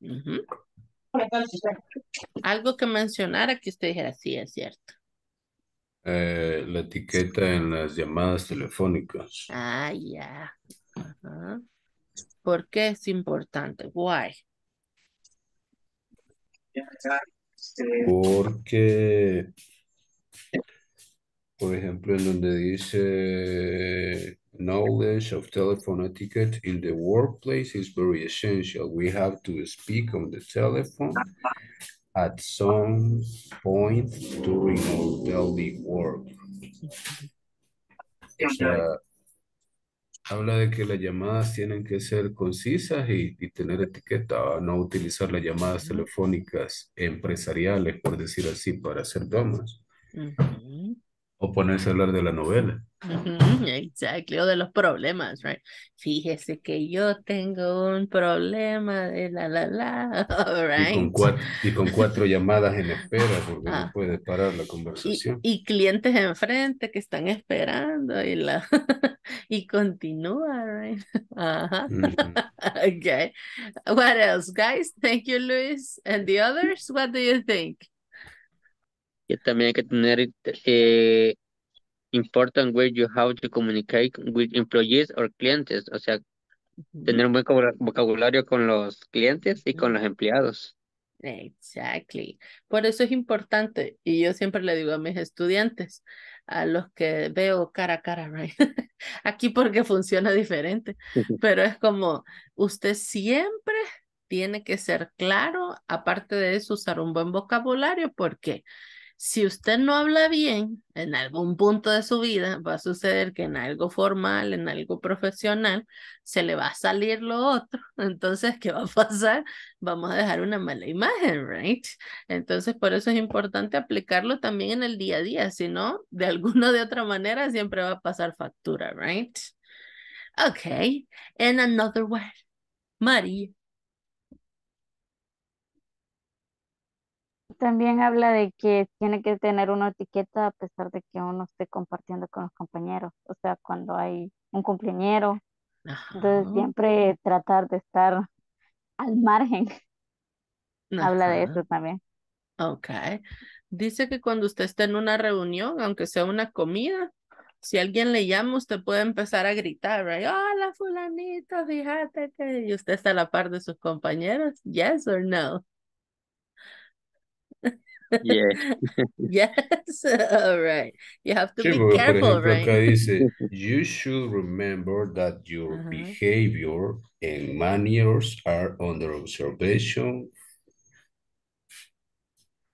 Uh-huh. Algo que mencionara que usted dijera, sí, es cierto. Eh, la etiqueta en las llamadas telefónicas. Ah, ya. Yeah. Uh-huh. ¿Por qué es importante? Why? Porque, por ejemplo, en donde dice knowledge of telephone etiquette in the workplace is very essential. We have to speak on the telephone at some point during our daily work. O sea, habla de que las llamadas tienen que ser concisas y, y tener etiqueta, no utilizar las llamadas telefónicas empresariales, por decir así, para hacer bromas. Uh-huh. O ponerse a hablar de la novela. Uh-huh. Exacto, o de los problemas, right? Fíjese que yo tengo un problema de la la la, all right. Y con cuatro, y con cuatro llamadas en espera, porque ah. no puede parar la conversación. Y, y clientes enfrente que están esperando y la y continúa, right? Ajá. Mm-hmm. Okay. What else, guys? Thank you, Luis. And the others, what do you think? Que también hay que tener eh, important way you have to communicate with employees or clientes, o sea, mm-hmm. tener un buen vocabulario con los clientes y con los empleados. Exactly. Por eso es importante, y yo siempre le digo a mis estudiantes, a los que veo cara a cara, right? Aquí porque funciona diferente, pero es como, usted siempre tiene que ser claro, aparte de eso, usar un buen vocabulario, porque si usted no habla bien, en algún punto de su vida, va a suceder que en algo formal, en algo profesional, se le va a salir lo otro. Entonces, ¿qué va a pasar? Vamos a dejar una mala imagen, right? Entonces, por eso es importante aplicarlo también en el día a día. Si no, de alguna o de otra manera, siempre va a pasar factura, right? Okay. And another word. María. También habla de que tiene que tener una etiqueta a pesar de que uno esté compartiendo con los compañeros. O sea, cuando hay un cumpleañero. Ajá. Entonces siempre tratar de estar al margen. Ajá. Habla de eso también. Ok. Dice que cuando usted esté en una reunión, aunque sea una comida, si alguien le llama, usted puede empezar a gritar, right? Hola, fulanito, fíjate que... Y usted está a la par de sus compañeros. Yes or no? Yes. Yes. All right. You have to sí, be careful, por ejemplo, right? Acá dice, you should remember that your uh-huh. behavior and manners are under observation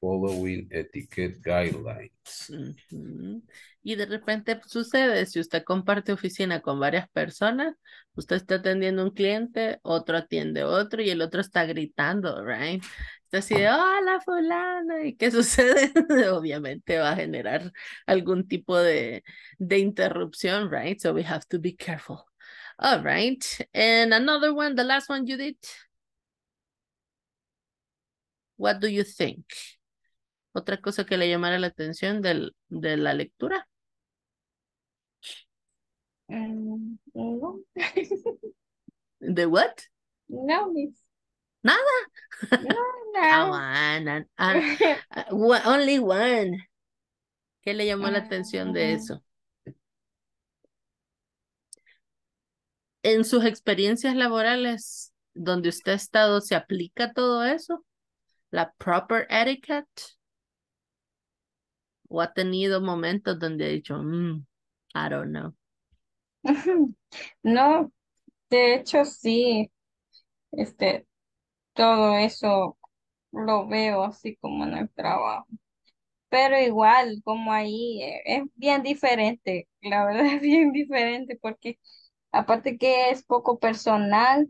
following etiquette guidelines. Uh-huh. Y de repente sucede, si usted comparte oficina con varias personas, usted está atendiendo un cliente, otro atiende otro y el otro está gritando, right? Así de, hola fulana, ¿y qué sucede? Obviamente va a generar algún tipo de, de interrupción, right? So we have to be careful. All right. And another one, the last one, Judith. What do you think? Otra cosa que le llamara la atención del, de la lectura. Um, no. ¿De what? No, miss. Nada. No, no. On, and, and, uh, only one. ¿Qué le llamó la atención de eso? En sus experiencias laborales, donde usted ha estado, ¿se aplica todo eso? ¿La proper etiquette? ¿O ha tenido momentos donde ha dicho, mm, I don't know? No, de hecho sí. Este... Todo eso lo veo así como en el trabajo. Pero igual, como ahí eh, es bien diferente, la verdad es bien diferente, porque aparte que es poco personal,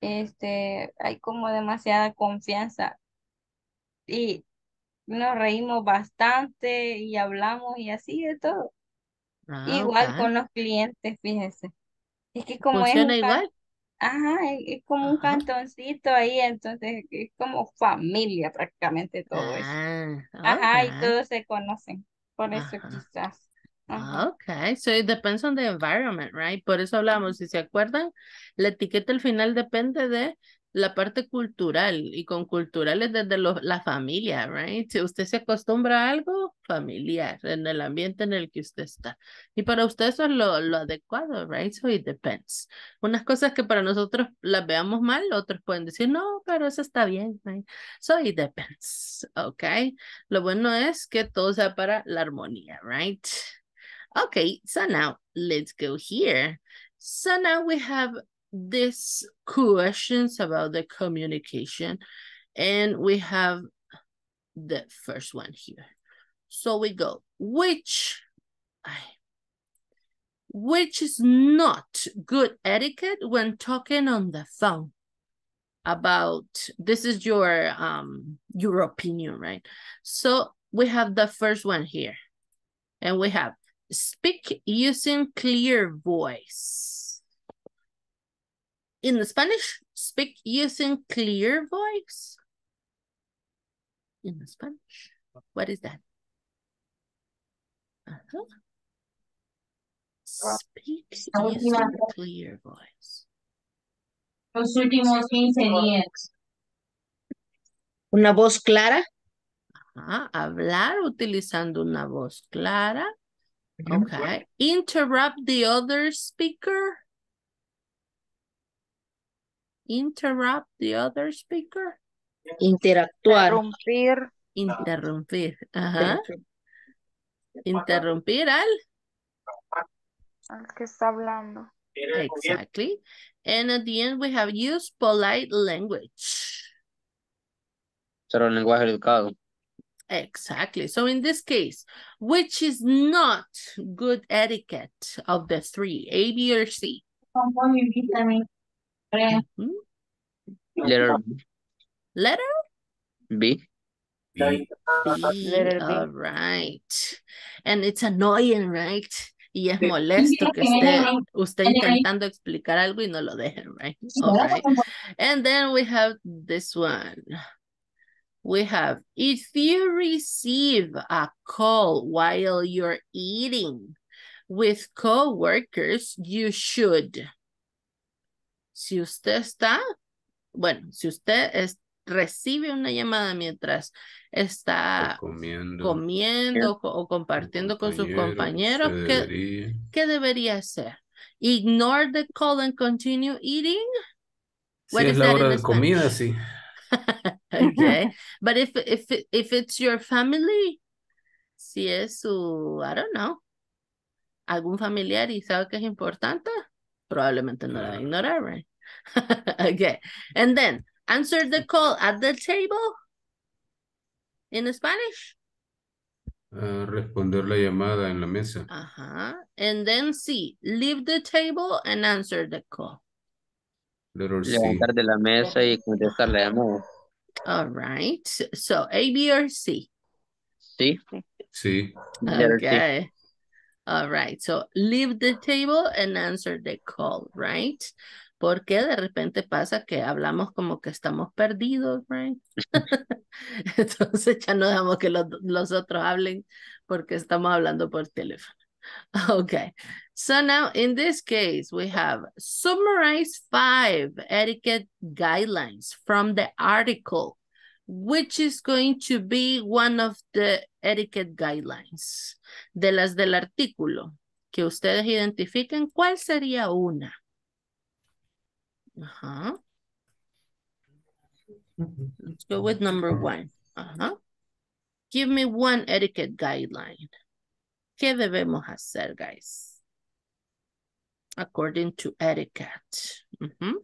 este, hay como demasiada confianza y nos reímos bastante y hablamos y así de todo. Ah, igual okay. Con los clientes, fíjense. Es que como ¿Funciona es un igual? Ajá, es, es como un Ajá. cantoncito ahí, entonces es como familia prácticamente todo ah, eso. Ajá, okay. Y todos se conocen, por eso Ajá. quizás. Ajá. Ok, so it depends on the environment, right? Por eso hablamos, si se acuerdan, la etiqueta al final depende de la parte cultural, y con cultural es desde lo, la familia, right? Si usted se acostumbra a algo familiar, en el ambiente en el que usted está. Y para usted eso es lo, lo adecuado, right? So it depends. Unas cosas que para nosotros las veamos mal, otros pueden decir, no, pero eso está bien, right? So it depends, okay? Lo bueno es que todo sea para la armonía, right? Okay, so now let's go here. So now we have these questions about the communication, and we have the first one here. So we go, which which is not good etiquette when talking on the phone? About this is your um your opinion, right? So we have the first one here, and we have speak using clear voice. In the Spanish, speak using clear voice. In the Spanish, what is that? Uh-huh. Speak using clear voice. Los últimos quince días. Una voz clara. Uh-huh. Hablar utilizando una voz clara. Okay. Interrupt the other speaker. Interrupt the other speaker. Interactuar. Interrumpir. Interrumpir. Ajá. Interrumpir al. Al que está hablando. Exactly. And at the end we have used polite language. Será un lenguaje educado. Exactly. So in this case, which is not good etiquette of the three, A, B, or C? Mm-hmm. Letter B. Letter? B. B. B. All right. And it's annoying, right? Y es molesto que esté usted intentando explicar algo y no lo dejen, right? All right. And then we have this one. We have, if you receive a call while you're eating with co-workers, you should... Si usted está, bueno, si usted es, recibe una llamada mientras está comiendo, comiendo o, o compartiendo con sus compañeros, ¿qué debería? ¿Qué debería hacer? Ignore the call and continue eating. Si What es la hora de comida, sí. Okay, but if, if, if it's your family, si es su, I don't know, algún familiar y sabe que es importante, probablemente no la va a ignorar, right? Okay. And then, answer the call at the table. In Spanish? Uh, responder la llamada en la mesa. Ajá. And then C, leave the table and answer the call. Levantar de la mesa y contestar la llamada. All right. So, A, B, or C? C. C. Okay. All right, so leave the table and answer the call, right? Porque de repente pasa que hablamos como que estamos perdidos, right? Entonces ya no dejamos que los, los otros hablen porque estamos hablando por teléfono. Okay, so now in this case, we have summarize five etiquette guidelines from the article, which is going to be one of the etiquette guidelines. De las del artículo, que ustedes identifiquen, ¿cuál sería una? Ajá. Let's go with number one. Ajá. Give me one etiquette guideline. ¿Qué debemos hacer, guys? According to etiquette. Uh-huh.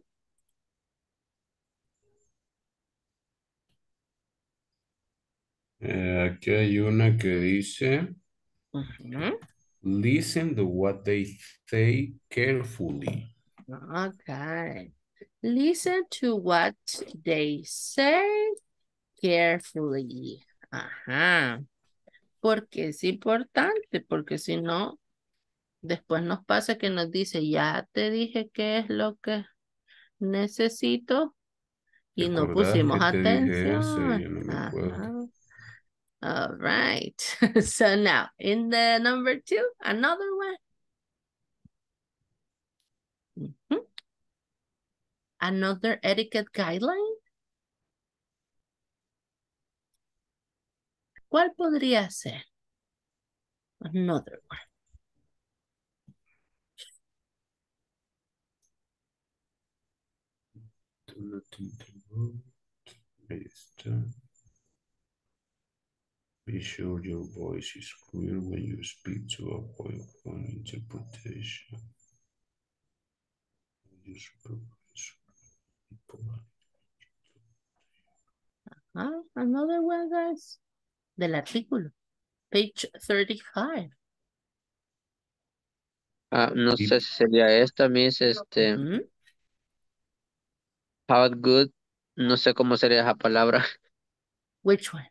Eh, aquí hay una que dice, uh-huh. Listen to what they say carefully. Okay. Listen to what they say carefully. Ajá. Porque es importante, porque si no, después nos pasa que nos dice, ya te dije qué es lo que necesito y no pusimos atención. No. All right. So now, in the number two, another one. Mm-hmm. Another etiquette guideline. ¿Cuál podría ser? Another one. Ahí está. Be sure your voice is clear when you speak to avoid wrong interpretation. Uh-huh. Another one, guys. Del artículo. Page thirty-five. Uh, no sé si sería esta, Miss. Este. Mm-hmm. How good. No sé cómo sería esa palabra. Which one?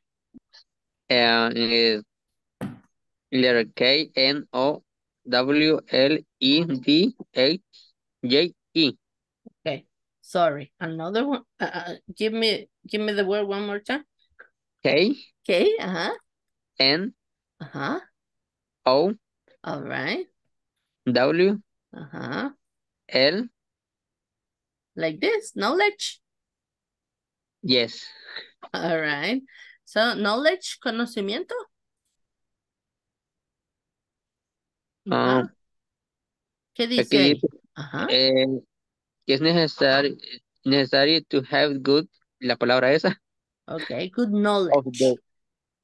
And is letter K N O W L E D H J E. Okay, sorry. Another one. Uh, give me, give me the word one more time. K. K. Uh huh. N. Uh huh. O. All right. W. Uh huh. L. Like this, knowledge. Yes. All right. So, knowledge, conocimiento. Uh, ¿Qué dice ahí? Dice, Ajá. Eh, que es necesario, necesario to have good, la palabra esa. Okay, good knowledge. Of the,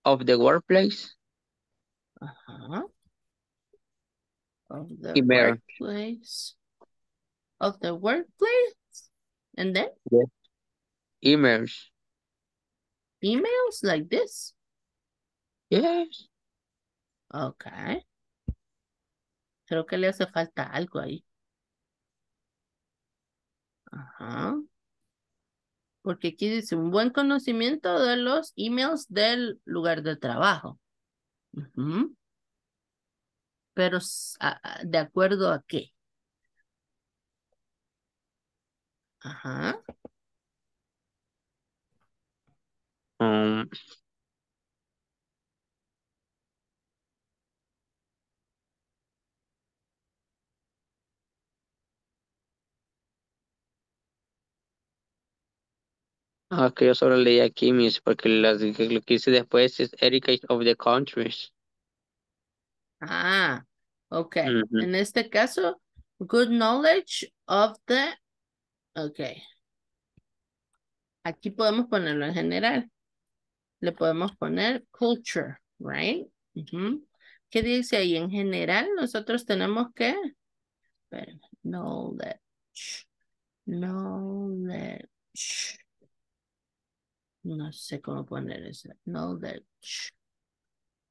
of the workplace. Ajá. Of the Imer. workplace. Of the workplace. And then? Yes. Emails. Emails like this? Yes. Okay. Creo que le hace falta algo ahí. Ajá. Porque aquí dice un buen conocimiento de los emails del lugar de trabajo. Uh-huh. Pero ¿de acuerdo a qué? Ajá. Um, ah, que yo solo leí aquí, mis, porque las, lo que hice después es etiquette of the countries. Ah, ok. Mm-hmm. En este caso, good knowledge of the... Ok. Aquí podemos ponerlo en general. Le podemos poner culture, right? Uh-huh. ¿Qué dice ahí? En general, nosotros tenemos que... Espérame. Knowledge. Knowledge. No sé cómo poner eso. Knowledge.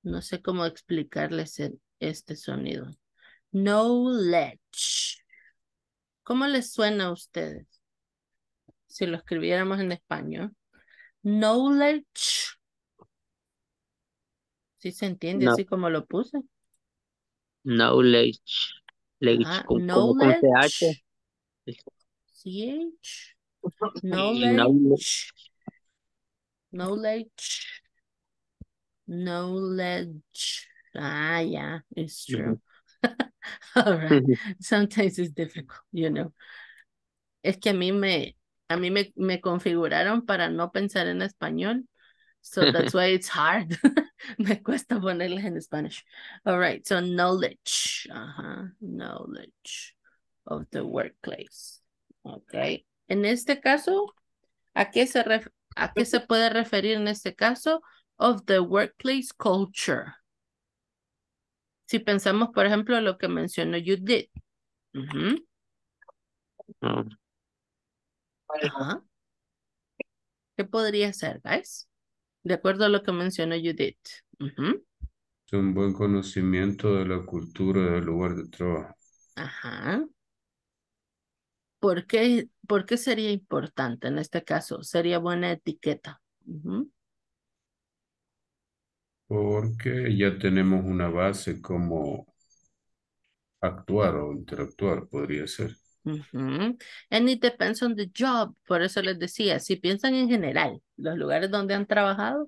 No sé cómo explicarles el, este sonido. Knowledge. ¿Cómo les suena a ustedes? Si lo escribiéramos en español. Knowledge. ¿Sí se entiende no. así como lo puse? Knowledge. Ah, con, knowledge. Con C H. C H. Knowledge. Knowledge. Knowledge. Ah, yeah, it's true. Mm-hmm. All right. Sometimes it's difficult, you know. Es que a mí me... A mí me, me configuraron para no pensar en español. So that's why it's hard. Me cuesta ponerles en Spanish. All right. So knowledge. Uh-huh. Knowledge of the workplace. Okay. En este caso, ¿a qué se, ref a qué se puede referir en este caso? Of the workplace culture. Si pensamos, por ejemplo, lo que mencionó Judith. Uh-huh. Oh. Ajá. ¿Qué podría ser, guys? De acuerdo a lo que mencionó Judith. Uh-huh. Es un buen conocimiento de la cultura del lugar de trabajo. Ajá. ¿Por qué, por qué sería importante en este caso? Sería buena etiqueta. Uh-huh. Porque ya tenemos una base como actuar o interactuar, podría ser. Uh-huh. And it depends on the job. Por eso les decía, si piensan en general, los lugares donde han trabajado,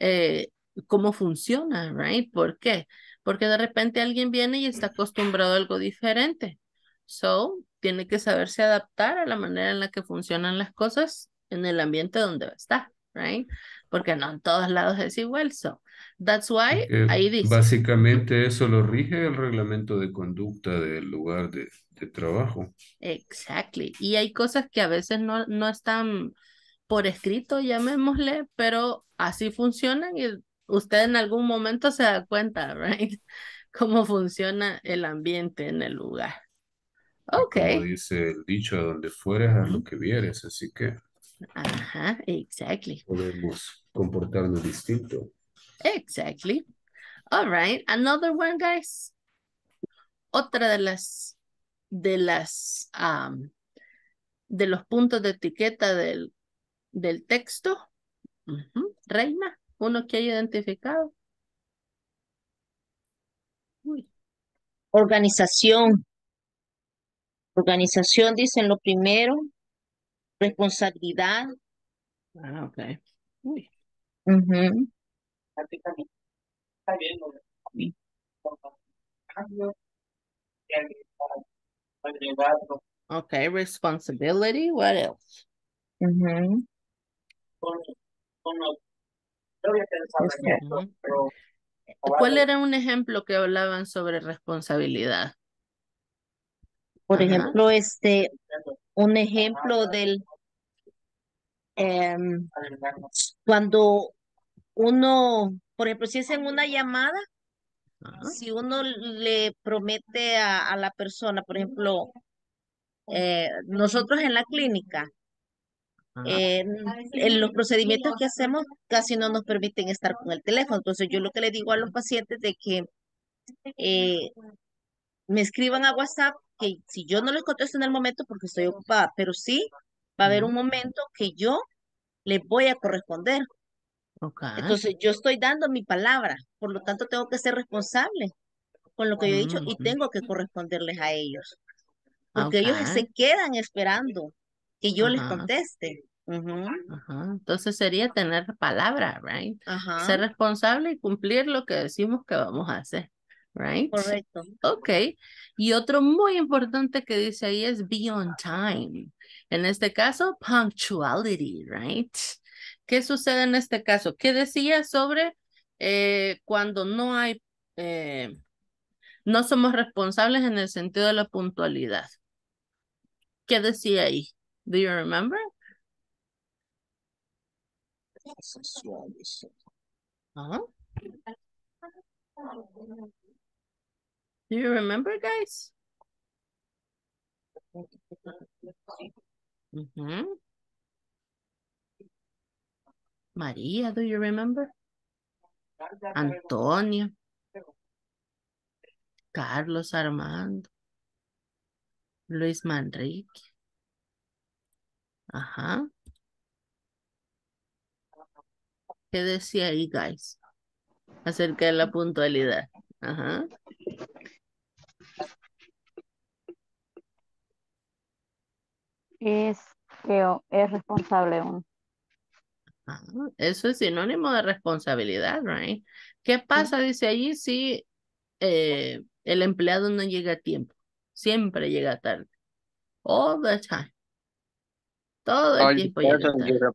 eh, cómo funciona, right? ¿Por qué? Porque de repente alguien viene y está acostumbrado a algo diferente. So, tiene que saberse adaptar a la manera en la que funcionan las cosas en el ambiente donde va a estar, right? Porque no en todos lados es igual. So, that's why, eh, ahí dice. Básicamente eso lo rige el reglamento de conducta del lugar de, de trabajo. Exactly. Y hay cosas que a veces no, no están por escrito, llamémosle, pero así funcionan y usted en algún momento se da cuenta, right? Cómo funciona el ambiente en el lugar. Ok. Como dice el dicho, a donde fueres, haz lo que vieres, así que. Ajá, exactly. Podemos comportarnos distinto. Exactly. All right, another one, guys. Otra de las, de las, um, de los puntos de etiqueta del, del texto. Uh-huh. Reina, uno que haya identificado. Uy. Organización. Organización, dicen lo primero. Responsabilidad. Ah, ok. Uy. Uh-huh. Okay, responsibility. What else? Mm-hmm. ¿Cuál era un ejemplo que hablaban sobre responsabilidad? Por Ajá. ejemplo, este, un ejemplo del eh, cuando uno, por ejemplo, si es en una llamada, Ajá. si uno le promete a, a la persona, por ejemplo, eh, nosotros en la clínica, eh, en los procedimientos que hacemos casi no nos permiten estar con el teléfono. Entonces yo lo que le digo a los pacientes de que eh, me escriban a WhatsApp, que si yo no les contesto en el momento porque estoy ocupada, pero sí va a haber un momento que yo les voy a corresponder. Okay. Entonces yo estoy dando mi palabra, por lo tanto tengo que ser responsable con lo que yo he dicho y tengo que corresponderles a ellos. Porque okay. ellos se quedan esperando que yo Ajá. les conteste. Uh-huh. Ajá. Entonces sería tener palabra, right? Ajá. Ser responsable y cumplir lo que decimos que vamos a hacer, right? Correcto. Ok. Y otro muy importante que dice ahí es be on time. En este caso, punctuality, right? ¿Qué sucede en este caso? ¿Qué decía sobre eh, cuando no hay, eh, no somos responsables en el sentido de la puntualidad? ¿Qué decía ahí? Do you remember? Uh-huh. Do you remember, guys? Mm-hmm. María, do you remember? Antonio. Carlos Armando. Luis Manrique. Ajá. ¿Qué decía ahí, guys? Acerca de la puntualidad. Ajá. Es que es responsable uno. Ajá. Eso es sinónimo de responsabilidad, right? ¿Qué pasa, dice allí, si eh, el empleado no llega a tiempo? Siempre llega tarde. All the time. Todo el All tiempo llega.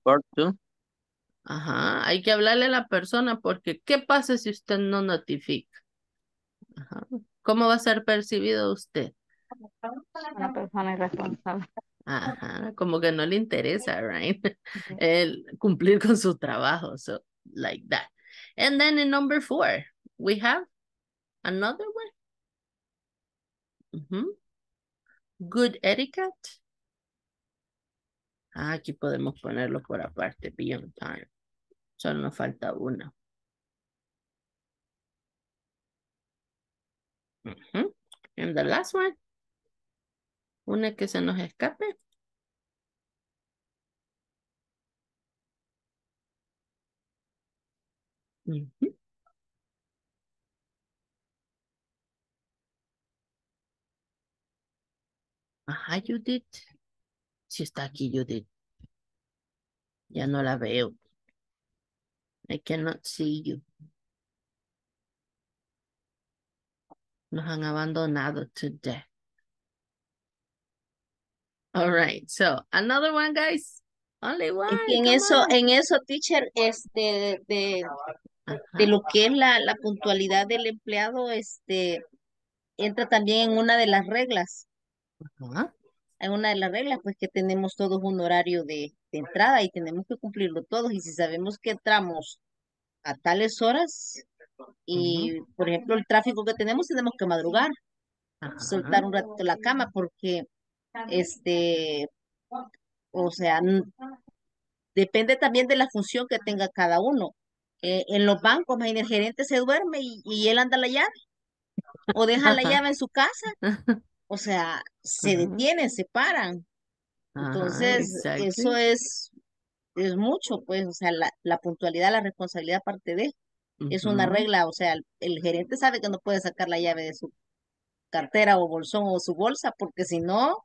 Ajá, hay que hablarle a la persona porque ¿qué pasa si usted no notifica? Ajá. ¿Cómo va a ser percibido usted? Una persona irresponsable. Ajá, como que no le interesa, right? Okay. El cumplir con su trabajo, so like that. And then in number four, we have another one. Uh-huh. Good etiquette. Aquí podemos ponerlo por aparte, beyond time. Solo nos falta una. Uh-huh. And the last one. Una que se nos escape. Uh-huh. Ajá, Judith. Si está aquí, Judith. Ya no la veo. I cannot see you. Nos han abandonado to death. All right, so another one, guys. Only one. En eso, on. en eso, teacher, este, de, de, de lo que es la, la puntualidad del empleado, este, entra también en una de las reglas. Ajá. En una de las reglas, pues que tenemos todos un horario de, de entrada y tenemos que cumplirlo todos. Y si sabemos que entramos a tales horas y, uh-huh. por ejemplo, el tráfico que tenemos, tenemos que madrugar, uh-huh. soltar un ratito la cama porque, este, o sea, depende también de la función que tenga cada uno. Eh, en los bancos, imagínate, el gerente se duerme y, y él anda la llave o deja la llave en su casa. O sea, se detienen, se paran. Entonces, ah, eso es, es mucho, pues, o sea, la, la puntualidad, la responsabilidad parte de, uh-huh. es una regla, o sea, el, el gerente sabe que no puede sacar la llave de su cartera o bolsón o su bolsa, porque si no,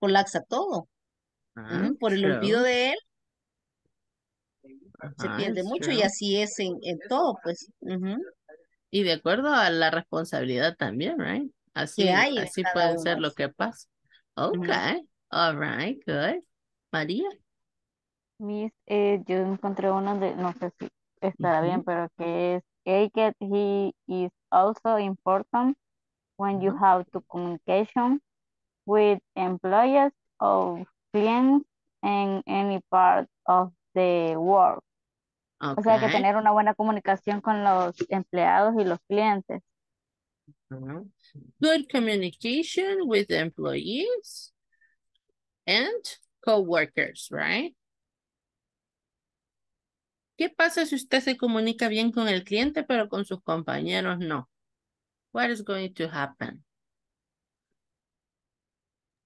colapsa todo. Ah, uh-huh. Por el true. olvido de él, uh-huh, se pierde mucho true. y así es en, en todo, pues. Uh-huh. Y de acuerdo a la responsabilidad también, right? Así, hay así puede ser lo que pasa. Ok, mm-hmm. all right, good. María. Miss, eh, yo encontré una de, no sé si estará mm-hmm. bien, pero que es, que he is also important when you have to communication with employees or clients in any part of the world. Okay. O sea, que tener una buena comunicación con los empleados y los clientes. Uh-huh. Good communication with employees and co-workers, right? ¿Qué pasa si usted se comunica bien con el cliente, pero con sus compañeros no? What is going to happen?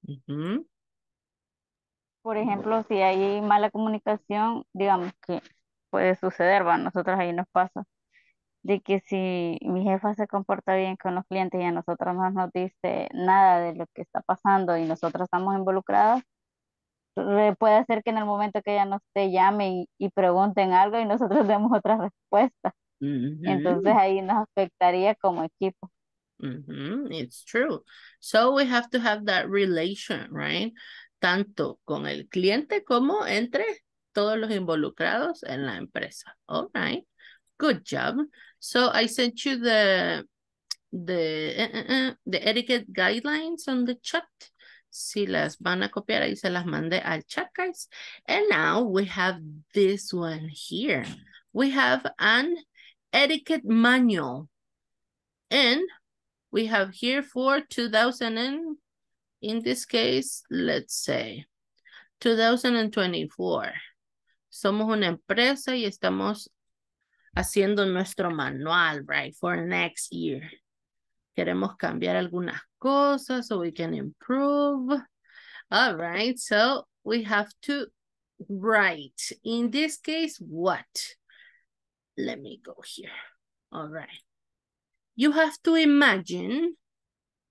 Uh-huh. Por ejemplo, si hay mala comunicación, digamos que puede suceder, bueno, nosotros ahí nos pasa. De que si mi jefa se comporta bien con los clientes y a nosotros no nos dice nada de lo que está pasando y nosotros estamos involucradas, puede ser que en el momento que ella nos te llame y, y pregunten algo y nosotros demos otra respuesta. Mm-hmm. Entonces ahí nos afectaría como equipo. Mm-hmm. It's true. So we have to have that relation, right? Tanto con el cliente como entre todos los involucrados en la empresa. All right. Good job. So I sent you the the, uh, uh, the etiquette guidelines on the chat. Si las van a copiar, ahí se las mandé al chat, guys. And now we have this one here. We have an etiquette manual. And we have here for two thousand and, in this case, let's say, two thousand twenty-four. Somos una empresa y estamos haciendo nuestro manual, right, for next year. Queremos cambiar algunas cosas so we can improve. All right, so we have to write. In this case, what? Let me go here. All right. You have to imagine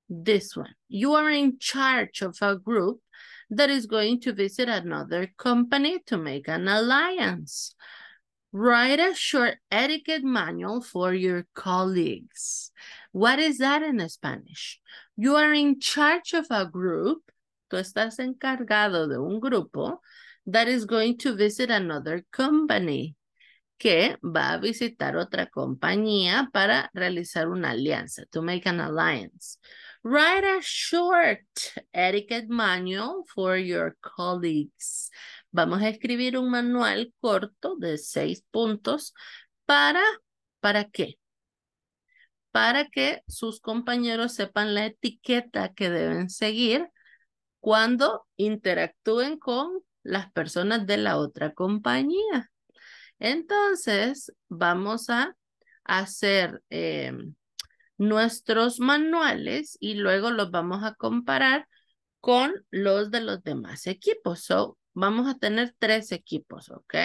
this one. You are in charge of a group that is going to visit another company to make an alliance. Write a short etiquette manual for your colleagues. What is that in Spanish? You are in charge of a group. Tú estás encargado de un grupo that is going to visit another company. Que va a visitar otra compañía para realizar una alianza. To make an alliance. Write a short etiquette manual for your colleagues. Vamos a escribir un manual corto de seis puntos para, ¿para qué? Para que sus compañeros sepan la etiqueta que deben seguir cuando interactúen con las personas de la otra compañía. Entonces, vamos a hacer eh, nuestros manuales y luego los vamos a comparar con los de los demás equipos. So, vamos a tener tres equipos, ¿ok?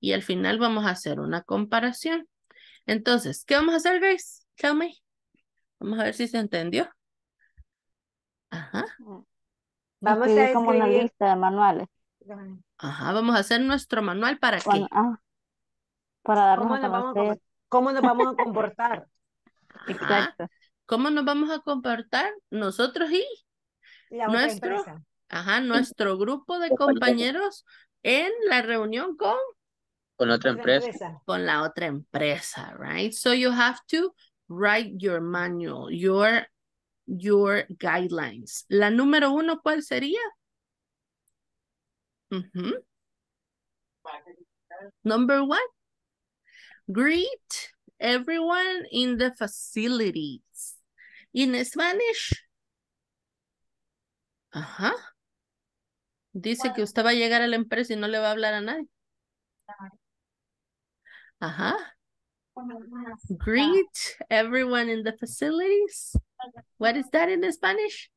Y al final vamos a hacer una comparación. Entonces, ¿qué vamos a hacer, Grace? Tell me. Vamos a ver si se entendió. Ajá. Vamos a como una lista de manuales. Ajá, vamos a hacer nuestro manual para qué. Bueno, ah, para darnos ¿Cómo, nos vamos a ¿Cómo nos vamos a comportar? Exacto. ¿Cómo nos vamos a comportar nosotros y la nuestro, empresa. Ajá, nuestro grupo de compañeros en la reunión con con otra empresa. Con la otra empresa, right? So you have to write your manual, your your guidelines. La número uno, ¿cuál sería? Uh-huh. Number one, greet everyone in the facilities. In Spanish, ajá. Dice que usted va a llegar a la empresa y no le va a hablar a nadie. Ajá. Greet everyone in the facilities. What is that in Spanish?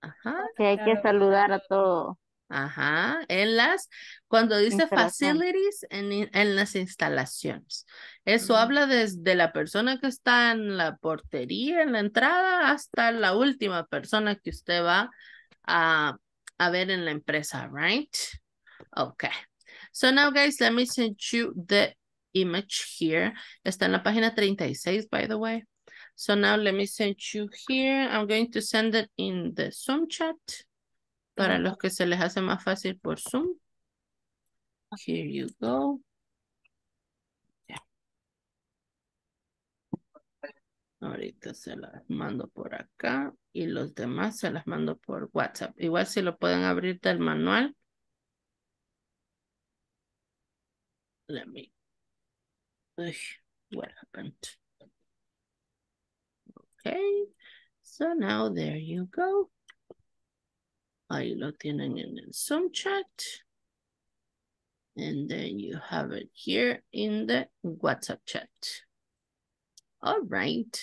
Ajá. Que hay que saludar a todos. Ajá. En las, cuando dice facilities, en, en las instalaciones. Eso mm. habla desde la persona que está en la portería, en la entrada, hasta la última persona que usted va a, a ver en la empresa, right? Okay. So now, guys, let me send you the image here. Está en la página treinta y seis, by the way. So now let me send you here. I'm going to send it in the Zoom chat. Para los que se les hace más fácil por Zoom. Here you go. Yeah. Ahorita se las mando por acá. Y los demás se las mando por WhatsApp. Igual si lo pueden abrir del manual. Let me. Ugh, what happened? Okay, so now there you go. Ahí lo tienen en el Zoom chat. And then you have it here in the WhatsApp chat. All right.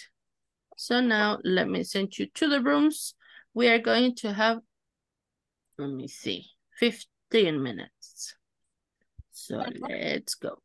So now let me send you to the rooms. We are going to have, let me see, fifteen minutes. So let's go.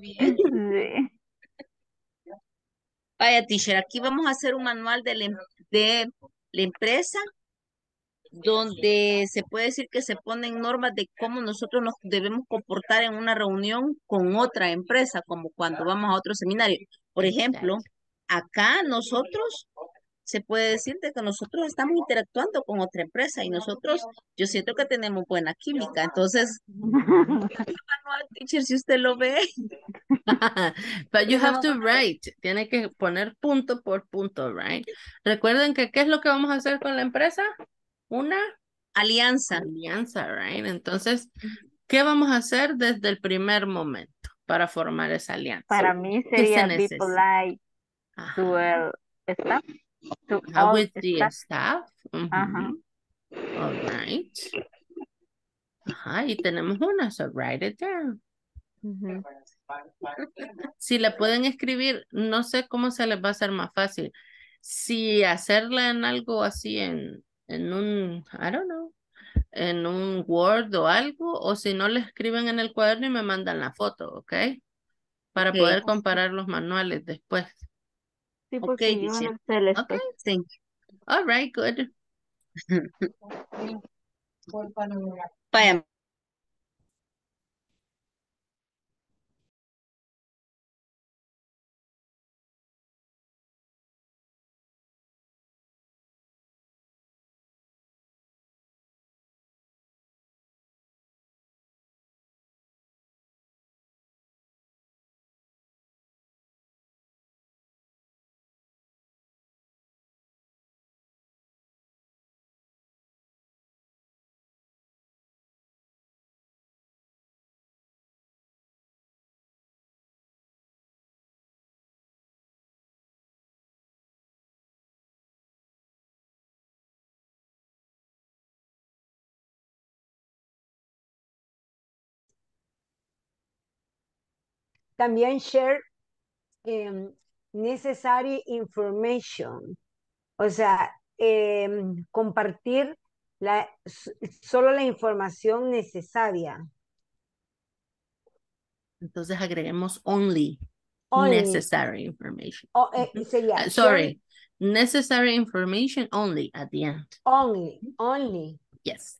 Bien. Sí. Vaya, teacher, aquí vamos a hacer un manual de la, de la empresa donde se puede decir que se ponen normas de cómo nosotros nos debemos comportar en una reunión con otra empresa, como cuando vamos a otro seminario. Por ejemplo, acá nosotros se puede decir de que nosotros estamos interactuando con otra empresa y nosotros, yo siento que tenemos buena química. Entonces, manual, teacher, si usted lo ve. But you have to write. Tiene que poner punto por punto, right? Recuerden que, ¿qué es lo que vamos a hacer con la empresa? Una alianza. Alianza, right? Entonces, ¿qué vamos a hacer desde el primer momento para formar esa alianza? Para mí sería se people like to el staff. To How with the staff? staff. Uh-huh. Uh-huh. All right. Ajá, y tenemos una, so write it down. Uh-huh. Si la pueden escribir, no sé cómo se les va a hacer más fácil. Si hacerla en algo así, en, en un, I don't know, en un Word o algo, o si no, le escriben en el cuaderno y me mandan la foto, ¿ok? Para okay. poder comparar los manuales después. Sí, okay, no se les... okay. Thank you. All right, good. Vaya. También share eh, necessary information, o sea, eh, compartir la, solo la información necesaria. Entonces agreguemos only, only. Necessary information. Oh, eh, sería, uh, sorry, share. Necessary information only at the end. Only, only. Yes.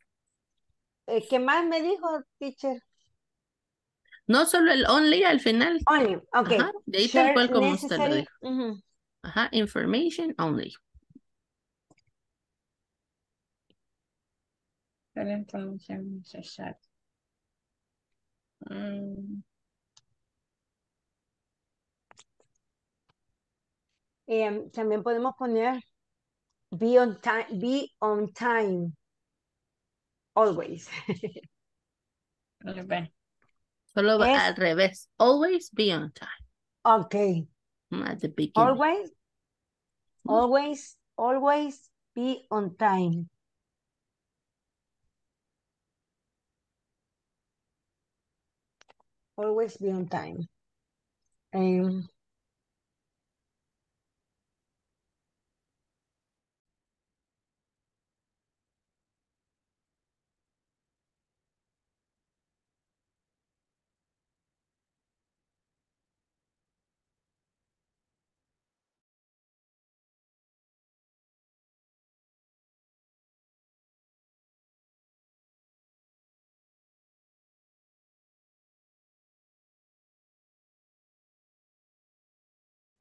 Eh, ¿Qué más me dijo, teacher? No solo el only al final. Only, ok. Ajá, de ahí tal cual como usted lo dijo. Uh -huh. Ajá, information only. La información necesaria. Mm. Eh, también podemos poner be on time, be on time. Always. Okay. Solo va al revés. Always be on time. Okay. At the beginning. Always, always, always be on time. Always be on time. Um,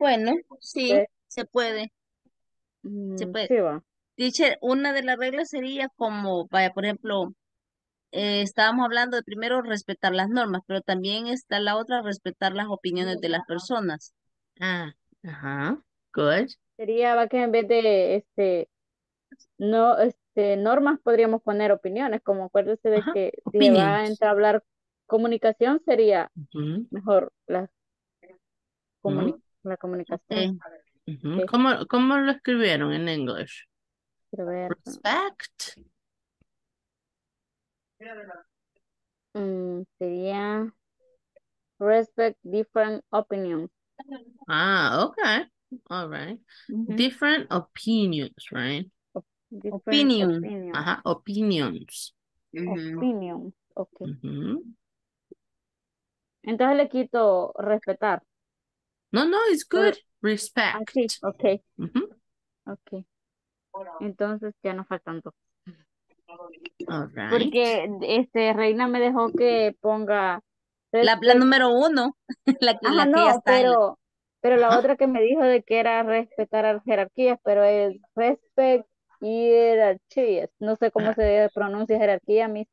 Bueno, sí, okay. Se puede. Mm, se puede. Sí va. Teacher, una de las reglas sería como, vaya, por ejemplo, eh, estábamos hablando de primero respetar las normas, pero también está la otra, respetar las opiniones de las personas. Ah, ajá, good. Sería, va, que en vez de, este, no, este, normas podríamos poner opiniones, como acuérdese de ajá, que opinions. Si va a entablar comunicación sería uh-huh. mejor las comunicaciones. Uh-huh. La comunicación. Okay. Uh-huh. Okay. ¿Cómo, ¿Cómo lo escribieron en inglés? Respect. Mm, sería respect different opinions. Ah, okay. All right. Uh-huh. Different opinions, right? O different opinion. Opinions. Ajá, opinions. Uh-huh. Opinions, okay. Uh-huh. Entonces le quito respetar. No, no, it's good. Respect. Así, ok. Uh-huh. Ok. Entonces ya nos faltan dos. All right. Porque este, Reina me dejó que ponga... La, la número uno. La, ah, la no, que está pero, pero la uh-huh. otra que me dijo de que era respetar a las jerarquías, pero es respect jerarquías. No sé cómo uh-huh. se pronuncia jerarquía, mis...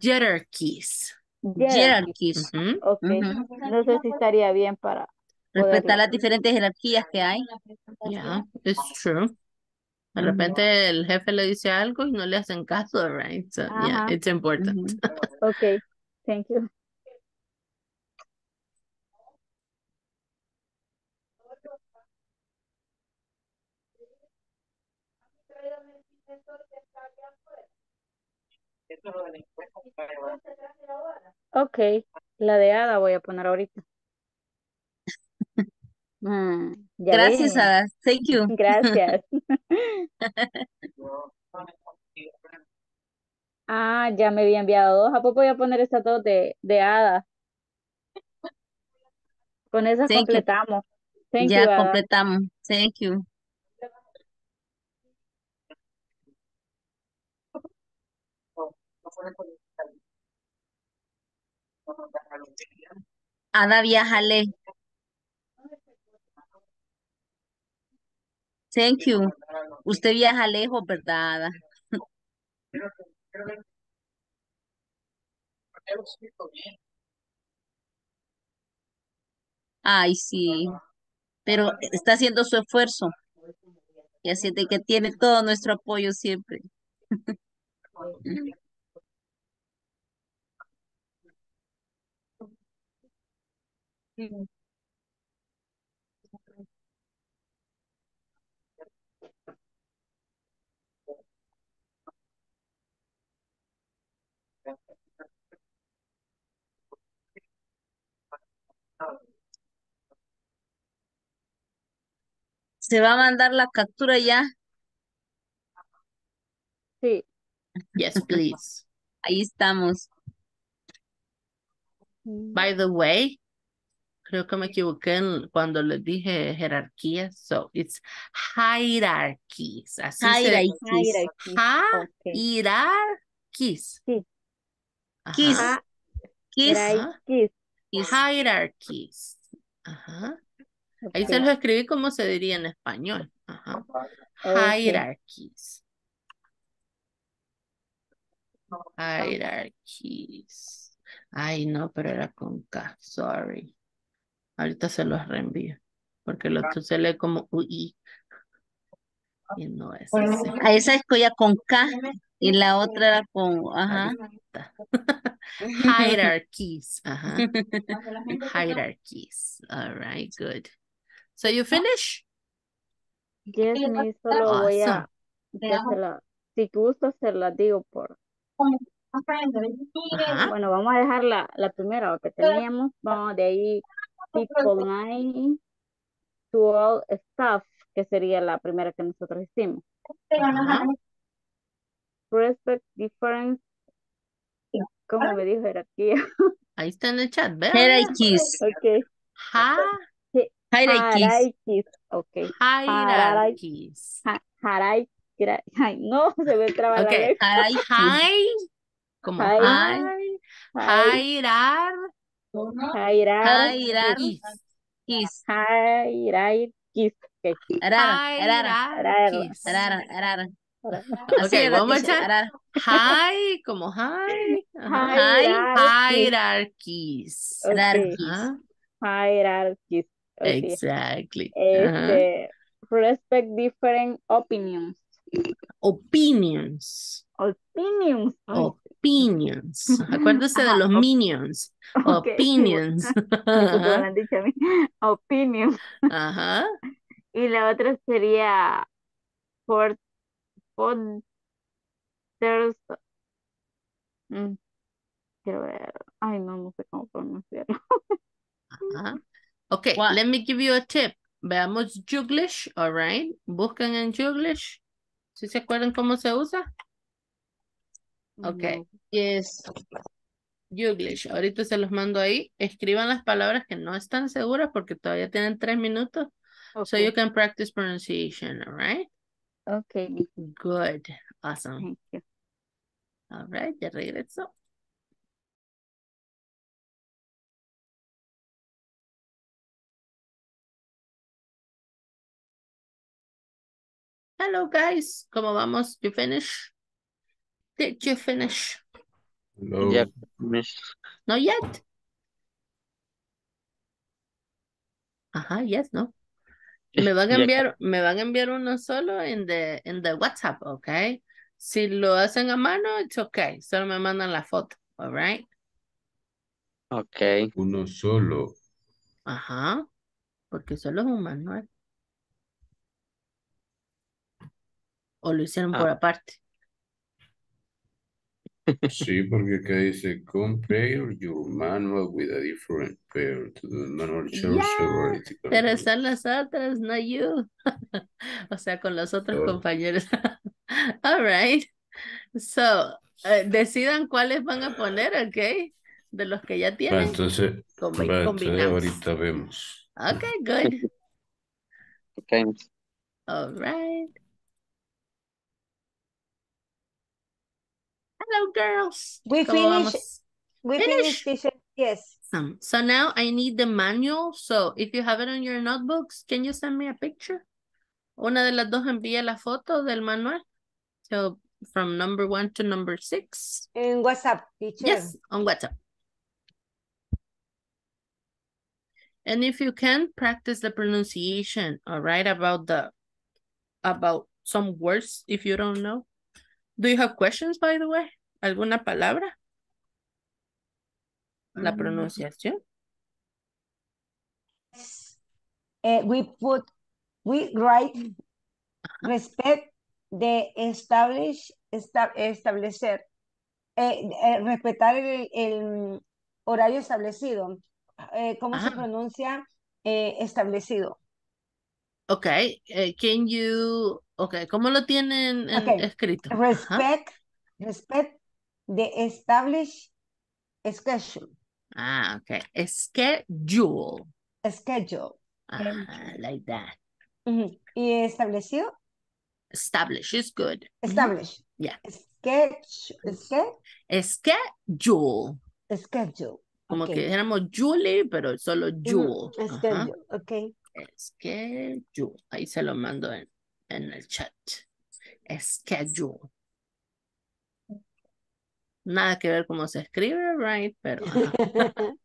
Jerarchies. Jerarchies. Uh-huh. Ok. Uh-huh. No sé si estaría bien para... Respetar las diferentes jerarquías que hay. Yeah, it's true. De repente el jefe le dice algo y no le hacen caso, right? So, yeah, it's important. Okay, thank you. Okay, la de Ada voy a poner ahorita. Ah, gracias, ven. Ada. Thank you. Gracias. Ah, ya me había enviado dos. ¿A poco voy a poner estas dos de, de Ada? Con esas Thank completamos. Thank ya you, completamos. Ada. Thank you. Ada Viajale. Thank you. Usted viaja lejos, ¿verdad, Ada? Ay, sí. Pero está haciendo su esfuerzo. Y así de que tiene todo nuestro apoyo siempre. ¿Se va a mandar la captura ya? Sí. Yes, please. Ahí estamos. By the way, creo que me equivoqué cuando les dije jerarquías. So, it's hierarchies. Así hierarchies. Se hierarchies. Okay. Hierarchies. Kiss. Kiss. Hierarchies. Ajá. Ahí okay. Se los escribí como se diría en español. Ajá. Okay. Hierarchies. Hierarchies. Ay, no, pero era con K. Sorry. Ahorita se los reenvío. Porque el otro se lee como U I. Y no es así. A esa escolla con K. Y la otra era con... Ajá. Hierarchies. Ajá. Hierarchies. All right, good. So you finish? Yes, mi solo awesome. Voy a... La, si gusto se las digo por... Ajá. Bueno, vamos a dejar la, la primera que teníamos. Vamos de ahí... People line to all staff, que sería la primera que nosotros hicimos. Ajá. Respect, difference, como me dijo, jerarquía. Ahí está en el chat, ¿verdad? Jerarchies. Ok. Ha jerarchies. Ok. Jerarchies. No, se ve trabajar. Ok. Jerarchies. Como hay. Jairar. Hierarchies. Hierarchies. Hierarchies. Okay, one more time. High, como high. High hierarchies. Hierarchies. Exactly. Este, respect different opinions. Opinions. Opinions. Opinions. Acuérdese de los minions. Okay. Opinions. Opinions. Ajá. Y la otra sería por there's mm. Quiero ver. Ay, no, no sé cómo pronunciarlo. Ajá. Okay, what? Let me give you a tip. Veamos Juglish, all right? Busquen en Juglish. ¿Sí se acuerdan cómo se usa? Okay. Yes. Juglish. Ahorita se los mando ahí. Escriban las palabras que no están seguras porque todavía tienen tres minutos. Okay. So you can practice pronunciation, all right? Okay. Good. Awesome. Thank you. All right. Ya regreso. Hello, guys. ¿Cómo vamos? You finish? Did you finish? No. Yep. Not yet? Ajá, yes, no. Me van a enviar, me van a enviar uno solo en the, en the WhatsApp, okay? Si lo hacen a mano, it's okay. Solo me mandan la foto, all right? Okay. Uno solo. Ajá. Porque solo es un manual. ¿O lo hicieron ah. por aparte? Sí, porque acá dice compare your manual with a different pair to the manual shows yeah, pero están las otras, no you. O sea, con los otros oh. compañeros. All right. So, uh, decidan cuáles van a poner, ok. De los que ya tienen. Bueno, entonces, Combi bueno, combinamos. Entonces ahorita vemos. Ok, good. Okay. All right. hello girls. We so finish. Vamos. We finish. finish yes. Um, so now I need the manual. So if you have it on your notebooks, can you send me a picture? Una de las dos envía la foto del manual. So from number one to number six. En WhatsApp, teacher. Yes, on WhatsApp. And if you can, practice the pronunciation, all right, about the, about some words if you don't know. Do you have questions, by the way? ¿Alguna palabra? La pronunciación. Uh, we put, we write, uh-huh. respect, de establish, esta, establecer, eh, eh, respetar el, el horario establecido. Eh, ¿Cómo Ajá. se pronuncia eh, establecido? Ok, eh, can you, ok, ¿cómo lo tienen en, okay. escrito? Respect, Ajá. respect the established schedule. Ah, ok, schedule. Schedule. Ah, like that. Uh-huh. ¿Y establecido? Establish is good. Establish. Yeah. Sketch, sketch. Schedule. Schedule. Como okay. que dijéramos Julie, pero solo Jule. Mm, schedule, uh-huh. ok. Schedule. Ahí se lo mando en, en el chat. Schedule. Nada que ver cómo se escribe, right? Pero. Uh-huh.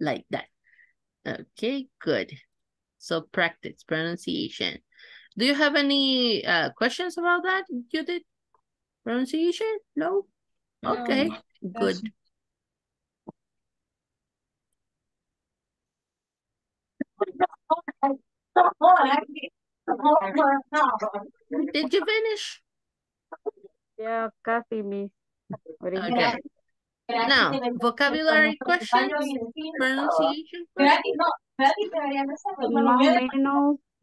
like that. Ok, good. So practice pronunciation. Do you have any uh, questions about that, Judith? Pronunciation? No? Okay, no, good. Did you finish? Yeah, copy me. Okay. Now, vocabulary questions, pronunciation questions?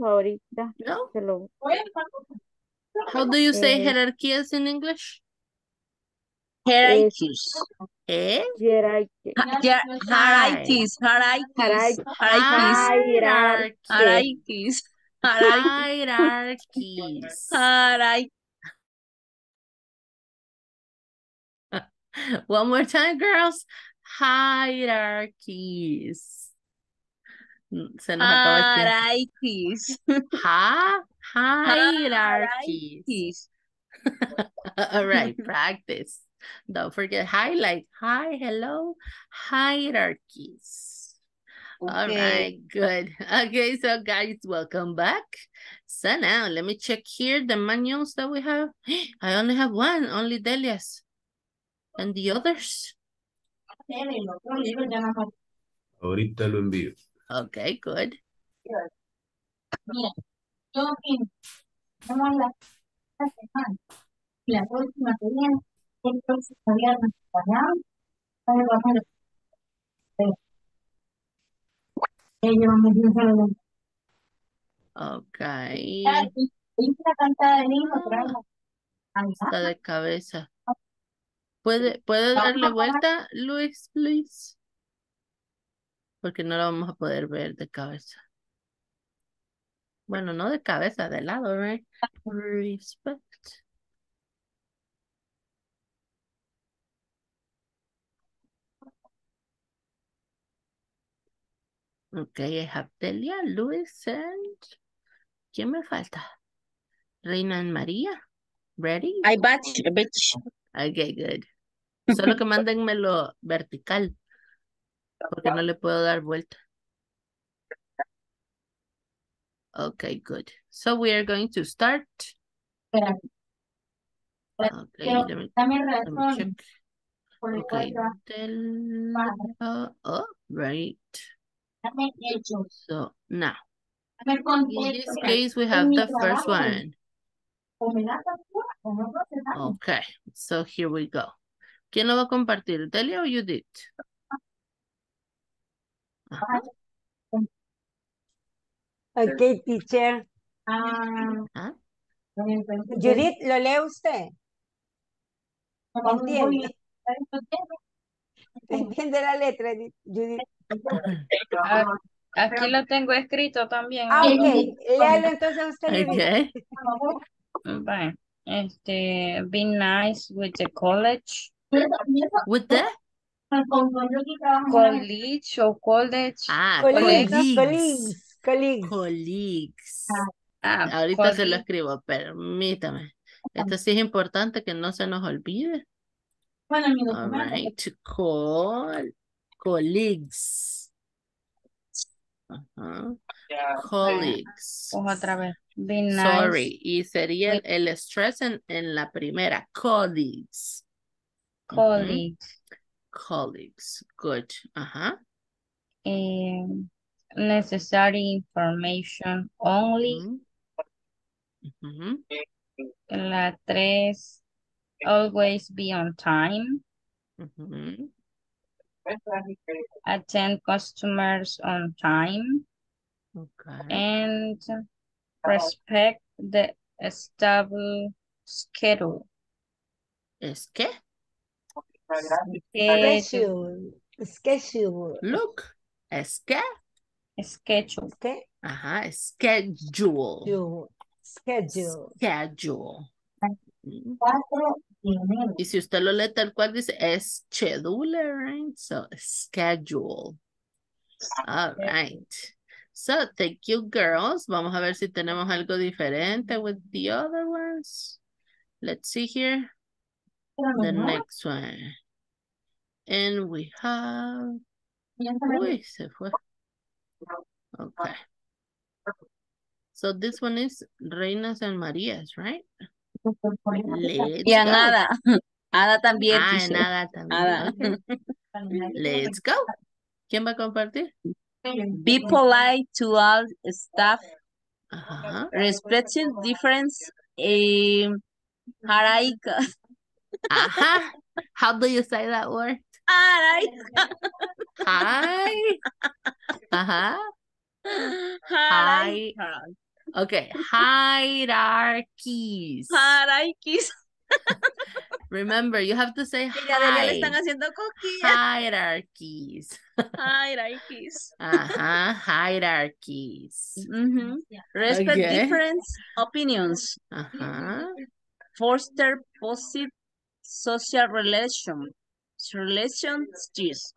Ahorita. No. How do you say eh, hierarchies in English? Hierarchies. Eh? Hierarchies. Hierarchies. Hierarchies. Hierarchies. Hierarchies. Hierarchies. One more time, girls. Hierarchies. Se nos hierarchies. Ha? Hierarchies. All right, practice. Don't forget highlight. Hi, hello, hierarchies. Okay. All right, good. Okay, so guys, welcome back. So now, let me check here the manuals that we have. I only have one, only Delia's. And the others? Ahorita lo envío. Okay, good. Okay. Está de cabeza. ¿Puede, puede darle vuelta, Luis, please? Porque no la vamos a poder ver de cabeza. Bueno, no de cabeza, de lado, right? Respect. Okay, I have Delia, Luis, and... ¿Quién me falta? Reina and María. Ready? I batch, bitch. Okay, good. Solo que mándenmelo vertical. Porque no le puedo dar vuelta. Okay, good. So we are going to start. Okay, let me, let me check. Okay, oh, right. So now, in this case, we have the first one. Okay, so here we go. ¿Quién lo va a compartir? ¿Delia o Judith? Uh-huh. Okay, teacher. Uh, ¿Ah? Judith, ¿lo lee usted? ¿Entiende? ¿Entiende la letra, Judith? Aquí lo tengo escrito también. Ah, ok. Léalo entonces usted. Okay. Bye. Este, be nice with the college. With the? College or college. Ah, colleagues. Colleagues. Colleagues. colleagues. Ah, ahorita colleagues. Se lo escribo, permítame. Esto sí es importante que no se nos olvide. Bueno, amigos. All right, to call colleagues. Uh-huh. Yeah. Colleagues. Otra vez. Be nice. Sorry. Y sería el, el stress en, en la primera. Colleagues. Colleagues. Uh-huh. Colleagues. Good. Ajá. Uh-huh. Um, necessary information only. Uh-huh. Uh-huh. La tres. Always be on time. Uh-huh. Attend customers on time. Okay. And respect the established schedule. ¿Es qué? Schedule. Schedule. Look. ¿Es qué? Schedule. ¿Qué? Ajá. Schedule. Schedule. Schedule. Y si usted lo lee tal cual dice schedule, right? So schedule. All right. So thank you, girls. Vamos a ver si tenemos algo diferente with the other ones. Let's see here. The next one. And we have. Uy, se fue. Okay. So this one is Reinas and Marías, right? Let's y a go. Nada. Ada también. Ah, en Ada también. Ada. Okay. Let's go. ¿Quién va a compartir? Be polite to all staff. Uh-huh. Respecting difference. Eh, Haraika. Ajá. How do you say that word? Haraika. Hi. Ajá. Hi. Okay, hierarchies. Hierarchies. Remember, you have to say hi. Hierarchies. Hierarchies. Uh-huh, hierarchies. Mm-hmm. Yeah. Respect okay. different opinions. Uh-huh. Foster positive social relation. Relationships.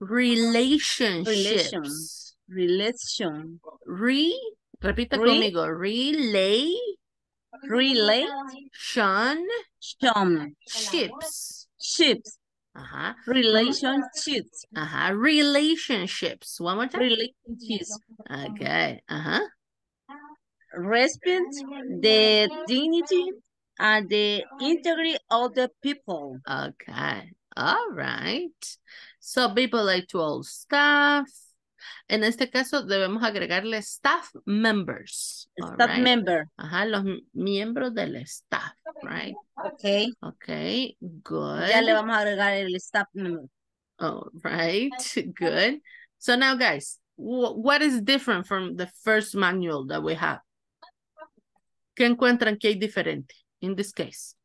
Relationships. Relation. Re. Repita Re conmigo. Relay. Relay. Sean. Sean. Ships. Ships. Ajá. Relationships. Ajá. Relationships. One more time. Relationships. Okay. Ajá. Respect the dignity and the integrity of the people. Okay. All right. So people like to all staff. En este caso debemos agregarle staff members. Staff right. member. Ajá, los miembros del staff, right? Okay. Okay, good. Ya le vamos a agregar el staff member. All right, good. So now, guys, what is different from the first manual that we have? ¿Qué encuentran que hay diferente in this case?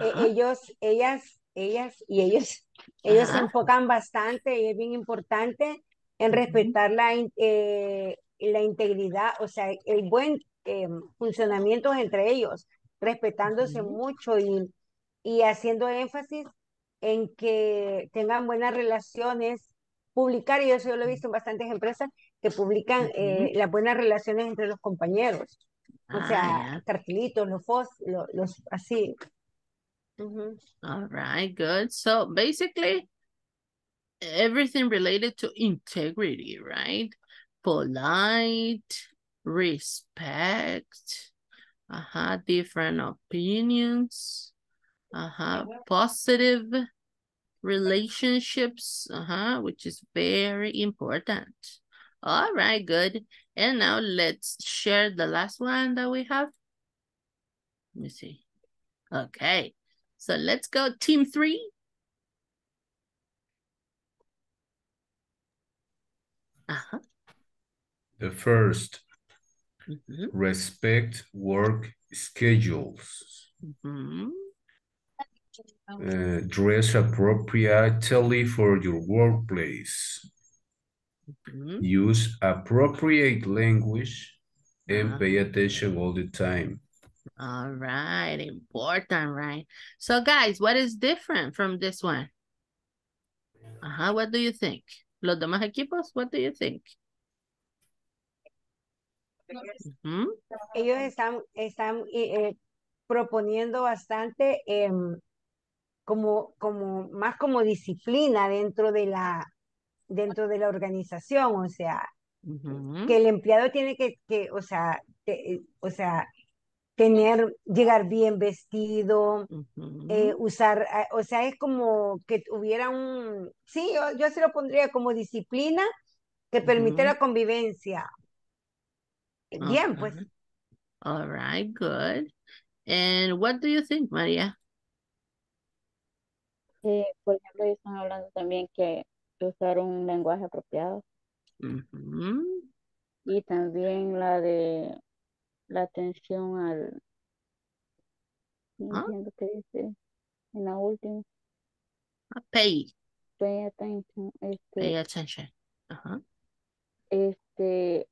Eh, ellos, ellas, ellas y ellos, ellos Ajá. se enfocan bastante y es bien importante en respetar la, eh, la integridad, o sea, el buen eh, funcionamiento entre ellos, respetándose uh-huh. mucho y, y haciendo énfasis en que tengan buenas relaciones, publicar, y yo, yo lo he visto en bastantes empresas que publican uh-huh. eh, las buenas relaciones entre los compañeros, o ah, sea, yeah. cartelitos, los F O S, los, los así. Uh-huh. All right, good. So, basically, everything related to integrity, right? Polite, respect, uh-huh, different opinions, uh-huh, positive relationships, uh-huh, which is very important. All right, good. And now let's share the last one that we have. Let me see. Okay, so let's go team three. Uh-huh. The first, mm-hmm. respect work schedules. Mm-hmm. uh, dress appropriately for your workplace. Mm-hmm. Use appropriate language and uh-huh. pay attention all the time. All right, important, right? So guys, what is different from this one? Uh-huh, what do you think? Los demás equipos, what do you think? Uh-huh. Ellos están, están eh, proponiendo bastante eh, como, como, más como disciplina dentro de la, dentro de la organización, o sea, uh-huh. que el empleado tiene que, que o sea, te, o sea, tener, llegar bien vestido, uh-huh. eh, usar, o sea, es como que hubiera un, sí, yo, yo se lo pondría como disciplina que permitiera uh-huh. convivencia. Bien, okay. pues. All right, good. And what do you think, María? Eh, por ejemplo, ellos están hablando también que usar un lenguaje apropiado. Uh-huh. Y también la de la atención al... No ¿Ah? entiendo qué dice en la última. A pay. Pay attention. Este, pay attention. Uh-huh. Este...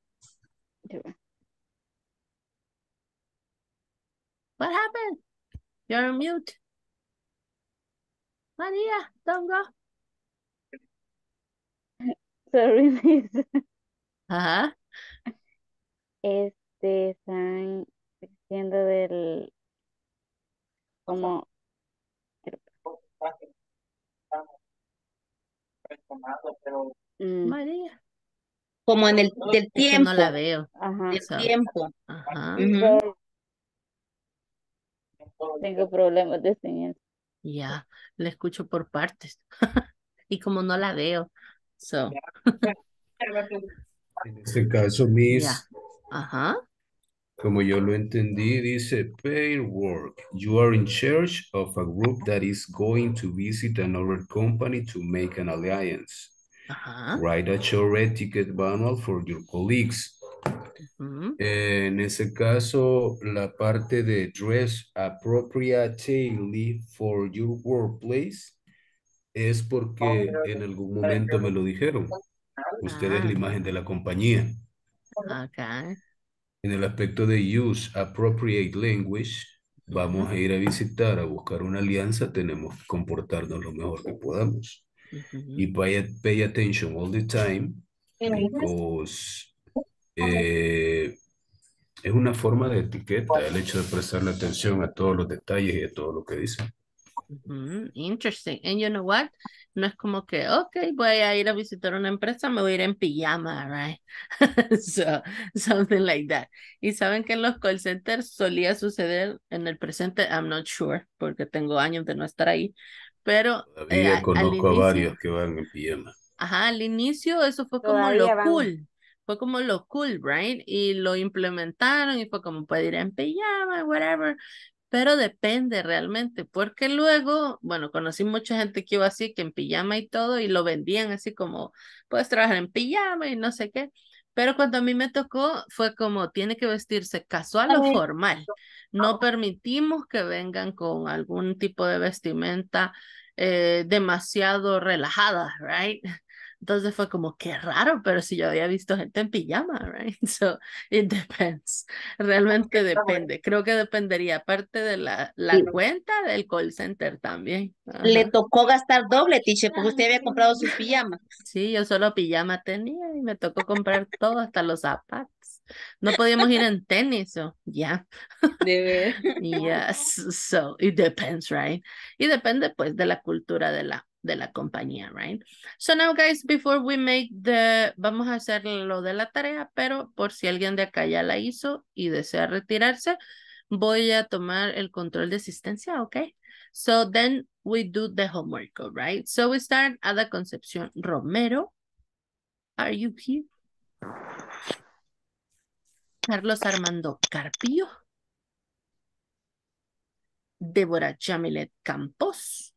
What happened? You're on mute. María, don't go. Sorry, miss. Ajá. Este, están diciendo del... Como... Mm. María. Como en el del tiempo. No la veo. Ajá. Del tiempo. Ajá. Uh-huh. Tengo problemas de señal. Ya, la escucho por partes. Y como no la veo. So. En este caso, Miss. Yeah. Ajá. Como yo lo entendí, dice pair work. You are in charge of a group that is going to visit another company to make an alliance. Ajá. Write a theoretic manual for your colleagues. Uh-huh. eh, en ese caso, la parte de dress appropriately for your workplace es porque en algún momento me lo dijeron. Uh-huh. Usted es la imagen de la compañía. Okay. En el aspecto de use appropriate language, vamos a ir a visitar, a buscar una alianza, tenemos que comportarnos lo mejor que podamos. Mm-hmm. Y pay, pay attention all the time because eh, es una forma de etiqueta el hecho de prestarle atención a todos los detalles y a todo lo que dicen. Mm-hmm. Interesting. And you know what? No es como que, okay, voy a ir a visitar una empresa, me voy a ir en pijama, right? So, something like that. Y saben que en los call centers solía suceder en el presente, I'm not sure, porque tengo años de no estar ahí. Pero todavía eh, conozco al inicio, a varios que van en pijama. Ajá, al inicio eso fue como todavía lo van. cool. Fue como lo cool, right? Y lo implementaron y fue como puede ir en pijama, whatever. Pero depende realmente, porque luego, bueno, conocí mucha gente que iba así, que en pijama y todo, y lo vendían así como, puedes trabajar en pijama y no sé qué. Pero cuando a mí me tocó, fue como, tiene que vestirse casual o formal. No permitimos que vengan con algún tipo de vestimenta eh, demasiado relajada, right? Entonces fue como, qué raro, pero si yo había visto gente en pijama, right? So, it depends. Realmente depende. Creo que dependería, aparte de la, la sí. cuenta del call center también. Ajá. Le tocó gastar doble, teacher, porque usted había comprado su pijama. Sí, yo solo pijama tenía y me tocó comprar todo, hasta los zapatos. No podíamos ir en tenis, so, ya. Yeah. De verdad. Yes, so, it depends, right? Y depende, pues, de la cultura de la de la compañía, right? So now, guys, before we make the... Vamos a hacer lo de la tarea, pero por si alguien de acá ya la hizo y desea retirarse, voy a tomar el control de asistencia, okay? So then we do the homework, right? So we start Ada Concepción Romero. Are you here? Carlos Armando Carpio. Débora Jamilet Campos.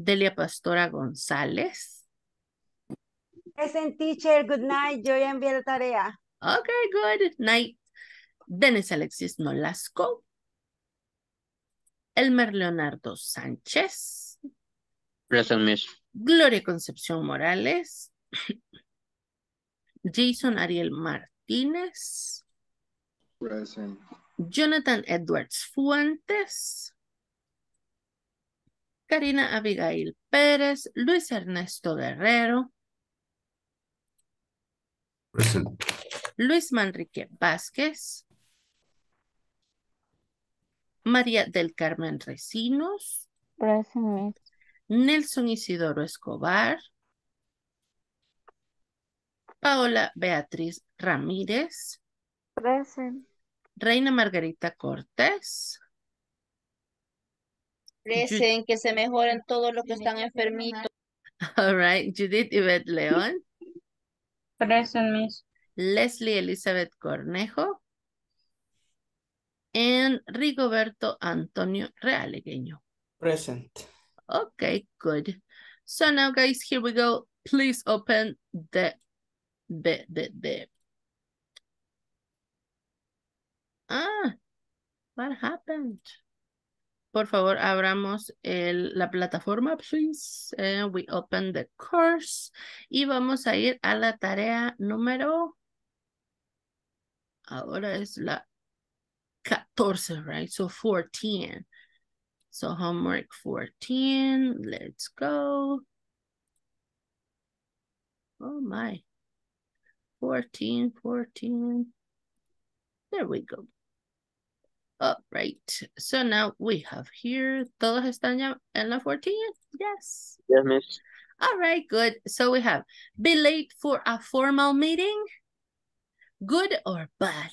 Delia Pastora González. Present, teacher. Good night. Yo ya envié la tarea. Okay, good night. Dennis Alexis Nolasco. Elmar Leonardo Sanchez. Present, miss. Gloria Concepción Morales. Jason Ariel Martínez. Present. Jonathan Edwards Fuentes, Karina Abigail Pérez, Luis Ernesto Guerrero, present. Luis Manrique Vázquez, María del Carmen Recinos, present. Nelson Isidoro Escobar, Paola Beatriz Ramírez, present. Reina Margarita Cortés, present, que se mejoren todos los que están enfermitos. All right. Judith Yvette León. Present, Miss. Leslie Elizabeth Cornejo. And Rigoberto Antonio Realegueño. Present. Okay, good. So now, guys, here we go. Please open the, the, the, the. Ah, what happened? Por favor, abramos el, la plataforma, please. And we open the course. Y vamos a ir a la tarea número... Ahora es la catorce, right? So fourteen. So homework fourteen. Let's go. Oh, my. fourteen, fourteen. There we go. All right. So now we have here, todos están ya en la fourteen? Yes. Yes, miss. All right, good. So we have, be late for a formal meeting, good or bad?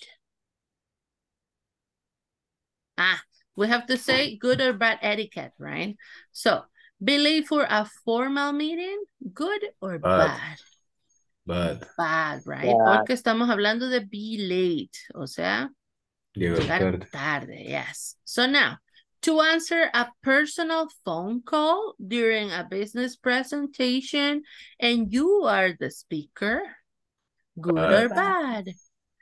Ah, we have to say good or bad etiquette, right? So, be late for a formal meeting, good or bad? Bad. Bad. Bad, right? Bad. Porque estamos hablando de be late, o sea... Llegar tarde. tarde, yes. So now, to answer a personal phone call during a business presentation and you are the speaker, good bad. or bad?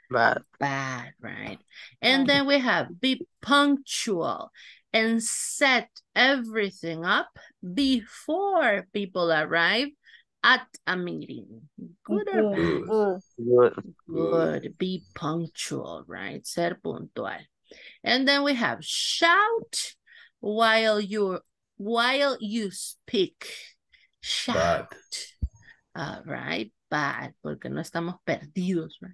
Bad. Bad, right? And bad. Then we have be punctual and set everything up before people arrive at a meeting. Good or bad? Good. Good. Good. Be punctual, right? Ser puntual. And then we have shout while you while you speak. Shout. All right. Bad, porque no estamos perdidos, right?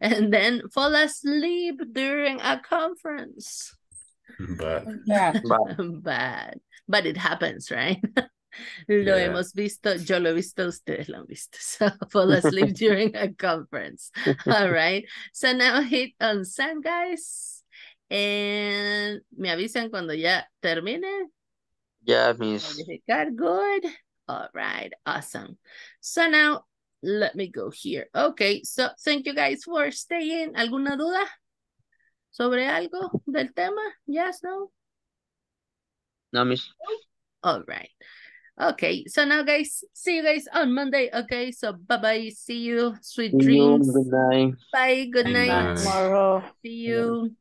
And then fall asleep during a conference. Bad. Bad. Bad. But it happens, right? Lo yeah. hemos visto, yo lo he visto, ustedes lo han visto. So, fall asleep during a conference. All right. So now hit on send, guys. And me avisan cuando ya termine. Yeah, miss. Good. All right. Awesome. So now, let me go here. Okay. So, thank you guys for staying. ¿Alguna duda sobre algo del tema? Yes, no? No, miss. All right. Okay, so now, guys, see you guys on Monday. Okay, so bye-bye. See you. Sweet dreams. Good night. Bye. Good night. Tomorrow. See you.